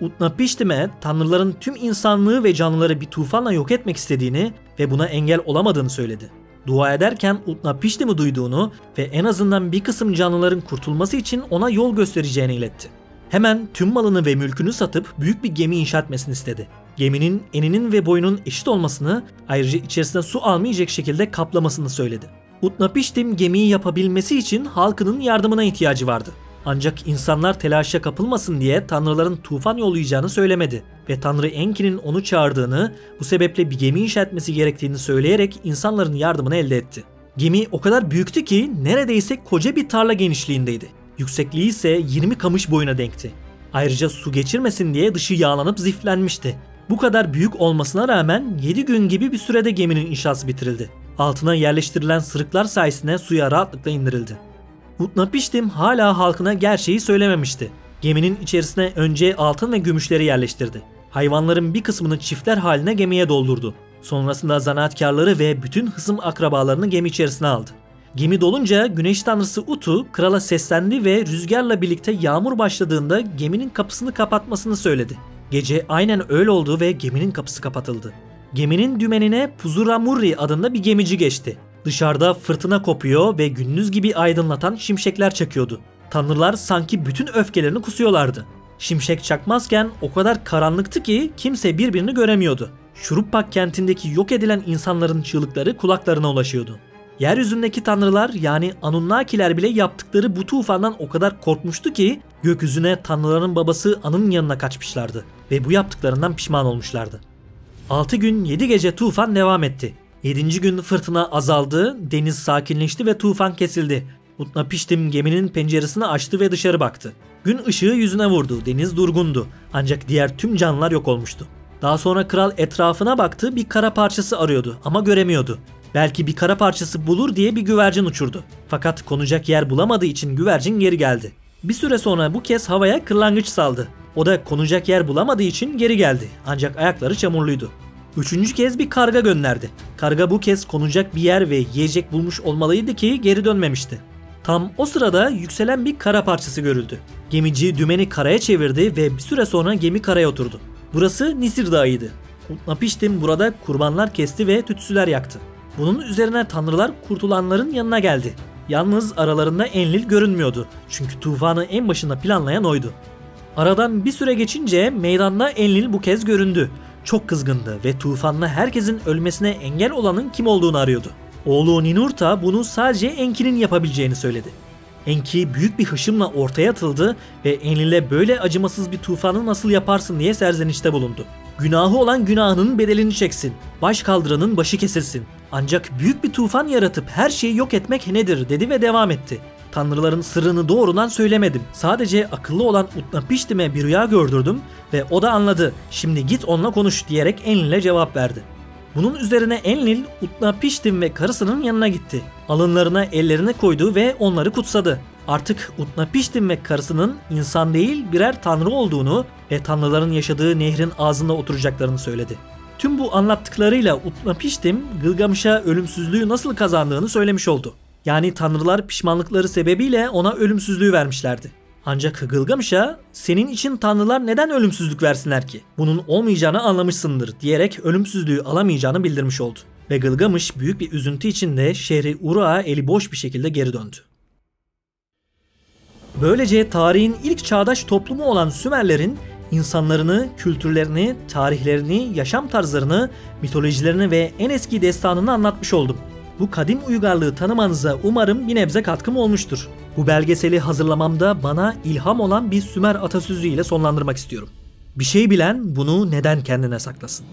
Utnapiştim'e tanrıların tüm insanlığı ve canlıları bir tufanla yok etmek istediğini ve buna engel olamadığını söyledi. Dua ederken Utnapiştim'i duyduğunu ve en azından bir kısım canlıların kurtulması için ona yol göstereceğini iletti. Hemen tüm malını ve mülkünü satıp büyük bir gemi inşa etmesini istedi. Geminin eninin ve boyunun eşit olmasını, ayrıca içerisine su almayacak şekilde kaplamasını söyledi. Utnapiştim gemiyi yapabilmesi için halkının yardımına ihtiyacı vardı. Ancak insanlar telaşa kapılmasın diye tanrıların tufan yollayacağını söylemedi ve tanrı Enki'nin onu çağırdığını, bu sebeple bir gemi inşa etmesi gerektiğini söyleyerek insanların yardımını elde etti. Gemi o kadar büyüktü ki neredeyse koca bir tarla genişliğindeydi. Yüksekliği ise yirmi kamış boyuna denkti. Ayrıca su geçirmesin diye dışı yağlanıp ziflenmişti. Bu kadar büyük olmasına rağmen yedi gün gibi bir sürede geminin inşası bitirildi. Altına yerleştirilen sırıklar sayesinde suya rahatlıkla indirildi. Utnapiştim hala halkına gerçeği söylememişti. Geminin içerisine önce altın ve gümüşleri yerleştirdi. Hayvanların bir kısmını çiftler haline gemiye doldurdu. Sonrasında zanaatkarları ve bütün hısım akrabalarını gemi içerisine aldı. Gemi dolunca güneş tanrısı Utu krala seslendi ve rüzgarla birlikte yağmur başladığında geminin kapısını kapatmasını söyledi. Gece aynen öyle oldu ve geminin kapısı kapatıldı. Geminin dümenine Puzuramurri adında bir gemici geçti. Dışarıda fırtına kopuyor ve gündüz gibi aydınlatan şimşekler çakıyordu. Tanrılar sanki bütün öfkelerini kusuyorlardı. Şimşek çakmazken o kadar karanlıktı ki kimse birbirini göremiyordu. Şuruppak kentindeki yok edilen insanların çığlıkları kulaklarına ulaşıyordu. Yeryüzündeki tanrılar yani Anunnakiler bile yaptıkları bu tufandan o kadar korkmuştu ki gökyüzüne tanrıların babası An'ın yanına kaçmışlardı ve bu yaptıklarından pişman olmuşlardı. altı gün yedi gece tufan devam etti. yedinci gün fırtına azaldı, deniz sakinleşti ve tufan kesildi. Utnapiştim geminin penceresini açtı ve dışarı baktı. Gün ışığı yüzüne vurdu, deniz durgundu ancak diğer tüm canlılar yok olmuştu. Daha sonra kral etrafına baktı, bir kara parçası arıyordu ama göremiyordu. Belki bir kara parçası bulur diye bir güvercin uçurdu. Fakat konacak yer bulamadığı için güvercin geri geldi. Bir süre sonra bu kez havaya kırlangıç saldı. O da konacak yer bulamadığı için geri geldi. Ancak ayakları çamurluydu. Üçüncü kez bir karga gönderdi. Karga bu kez konacak bir yer ve yiyecek bulmuş olmalıydı ki geri dönmemişti. Tam o sırada yükselen bir kara parçası görüldü. Gemici dümeni karaya çevirdi ve bir süre sonra gemi karaya oturdu. Burası Nisir Dağı'ydı. Utnapiştim burada kurbanlar kesti ve tütsüler yaktı. Bunun üzerine tanrılar kurtulanların yanına geldi. Yalnız aralarında Enlil görünmüyordu. Çünkü tufanı en başında planlayan oydu. Aradan bir süre geçince meydanda Enlil bu kez göründü. Çok kızgındı ve tufanla herkesin ölmesine engel olanın kim olduğunu arıyordu. Oğlu Ninurta bunu sadece Enki'nin yapabileceğini söyledi. Enki büyük bir hışımla ortaya atıldı ve Enlil'e böyle acımasız bir tufanı nasıl yaparsın diye serzenişte bulundu. Günahı olan günahının bedelini çeksin, baş kaldıranın başı kesilsin. Ancak büyük bir tufan yaratıp her şeyi yok etmek nedir dedi ve devam etti. Tanrıların sırrını doğrudan söylemedim. Sadece akıllı olan Utnapiştim'e bir rüya gördürdüm ve o da anladı. Şimdi git onunla konuş diyerek Enlil'e cevap verdi. Bunun üzerine Enlil Utnapiştim ve karısının yanına gitti. Alınlarına ellerini koydu ve onları kutsadı. Artık Utnapiştim ve karısının insan değil birer tanrı olduğunu ve tanrıların yaşadığı nehrin ağzında oturacaklarını söyledi. Tüm bu anlattıklarıyla Utnapiştim Gılgamış'a ölümsüzlüğü nasıl kazandığını söylemiş oldu. Yani tanrılar pişmanlıkları sebebiyle ona ölümsüzlüğü vermişlerdi. Ancak Gılgamış'a senin için tanrılar neden ölümsüzlük versinler ki? Bunun olmayacağını anlamışsındır diyerek ölümsüzlüğü alamayacağını bildirmiş oldu. Ve Gılgamış büyük bir üzüntü içinde şehri Uruk'a eli boş bir şekilde geri döndü. Böylece tarihin ilk çağdaş toplumu olan Sümerlerin insanlarını, kültürlerini, tarihlerini, yaşam tarzlarını, mitolojilerini ve en eski destanını anlatmış oldum. Bu kadim uygarlığı tanımanıza umarım bir nebze katkım olmuştur. Bu belgeseli hazırlamamda bana ilham olan bir Sümer atasözüyle sonlandırmak istiyorum. Bir şey bilen bunu neden kendine saklasın?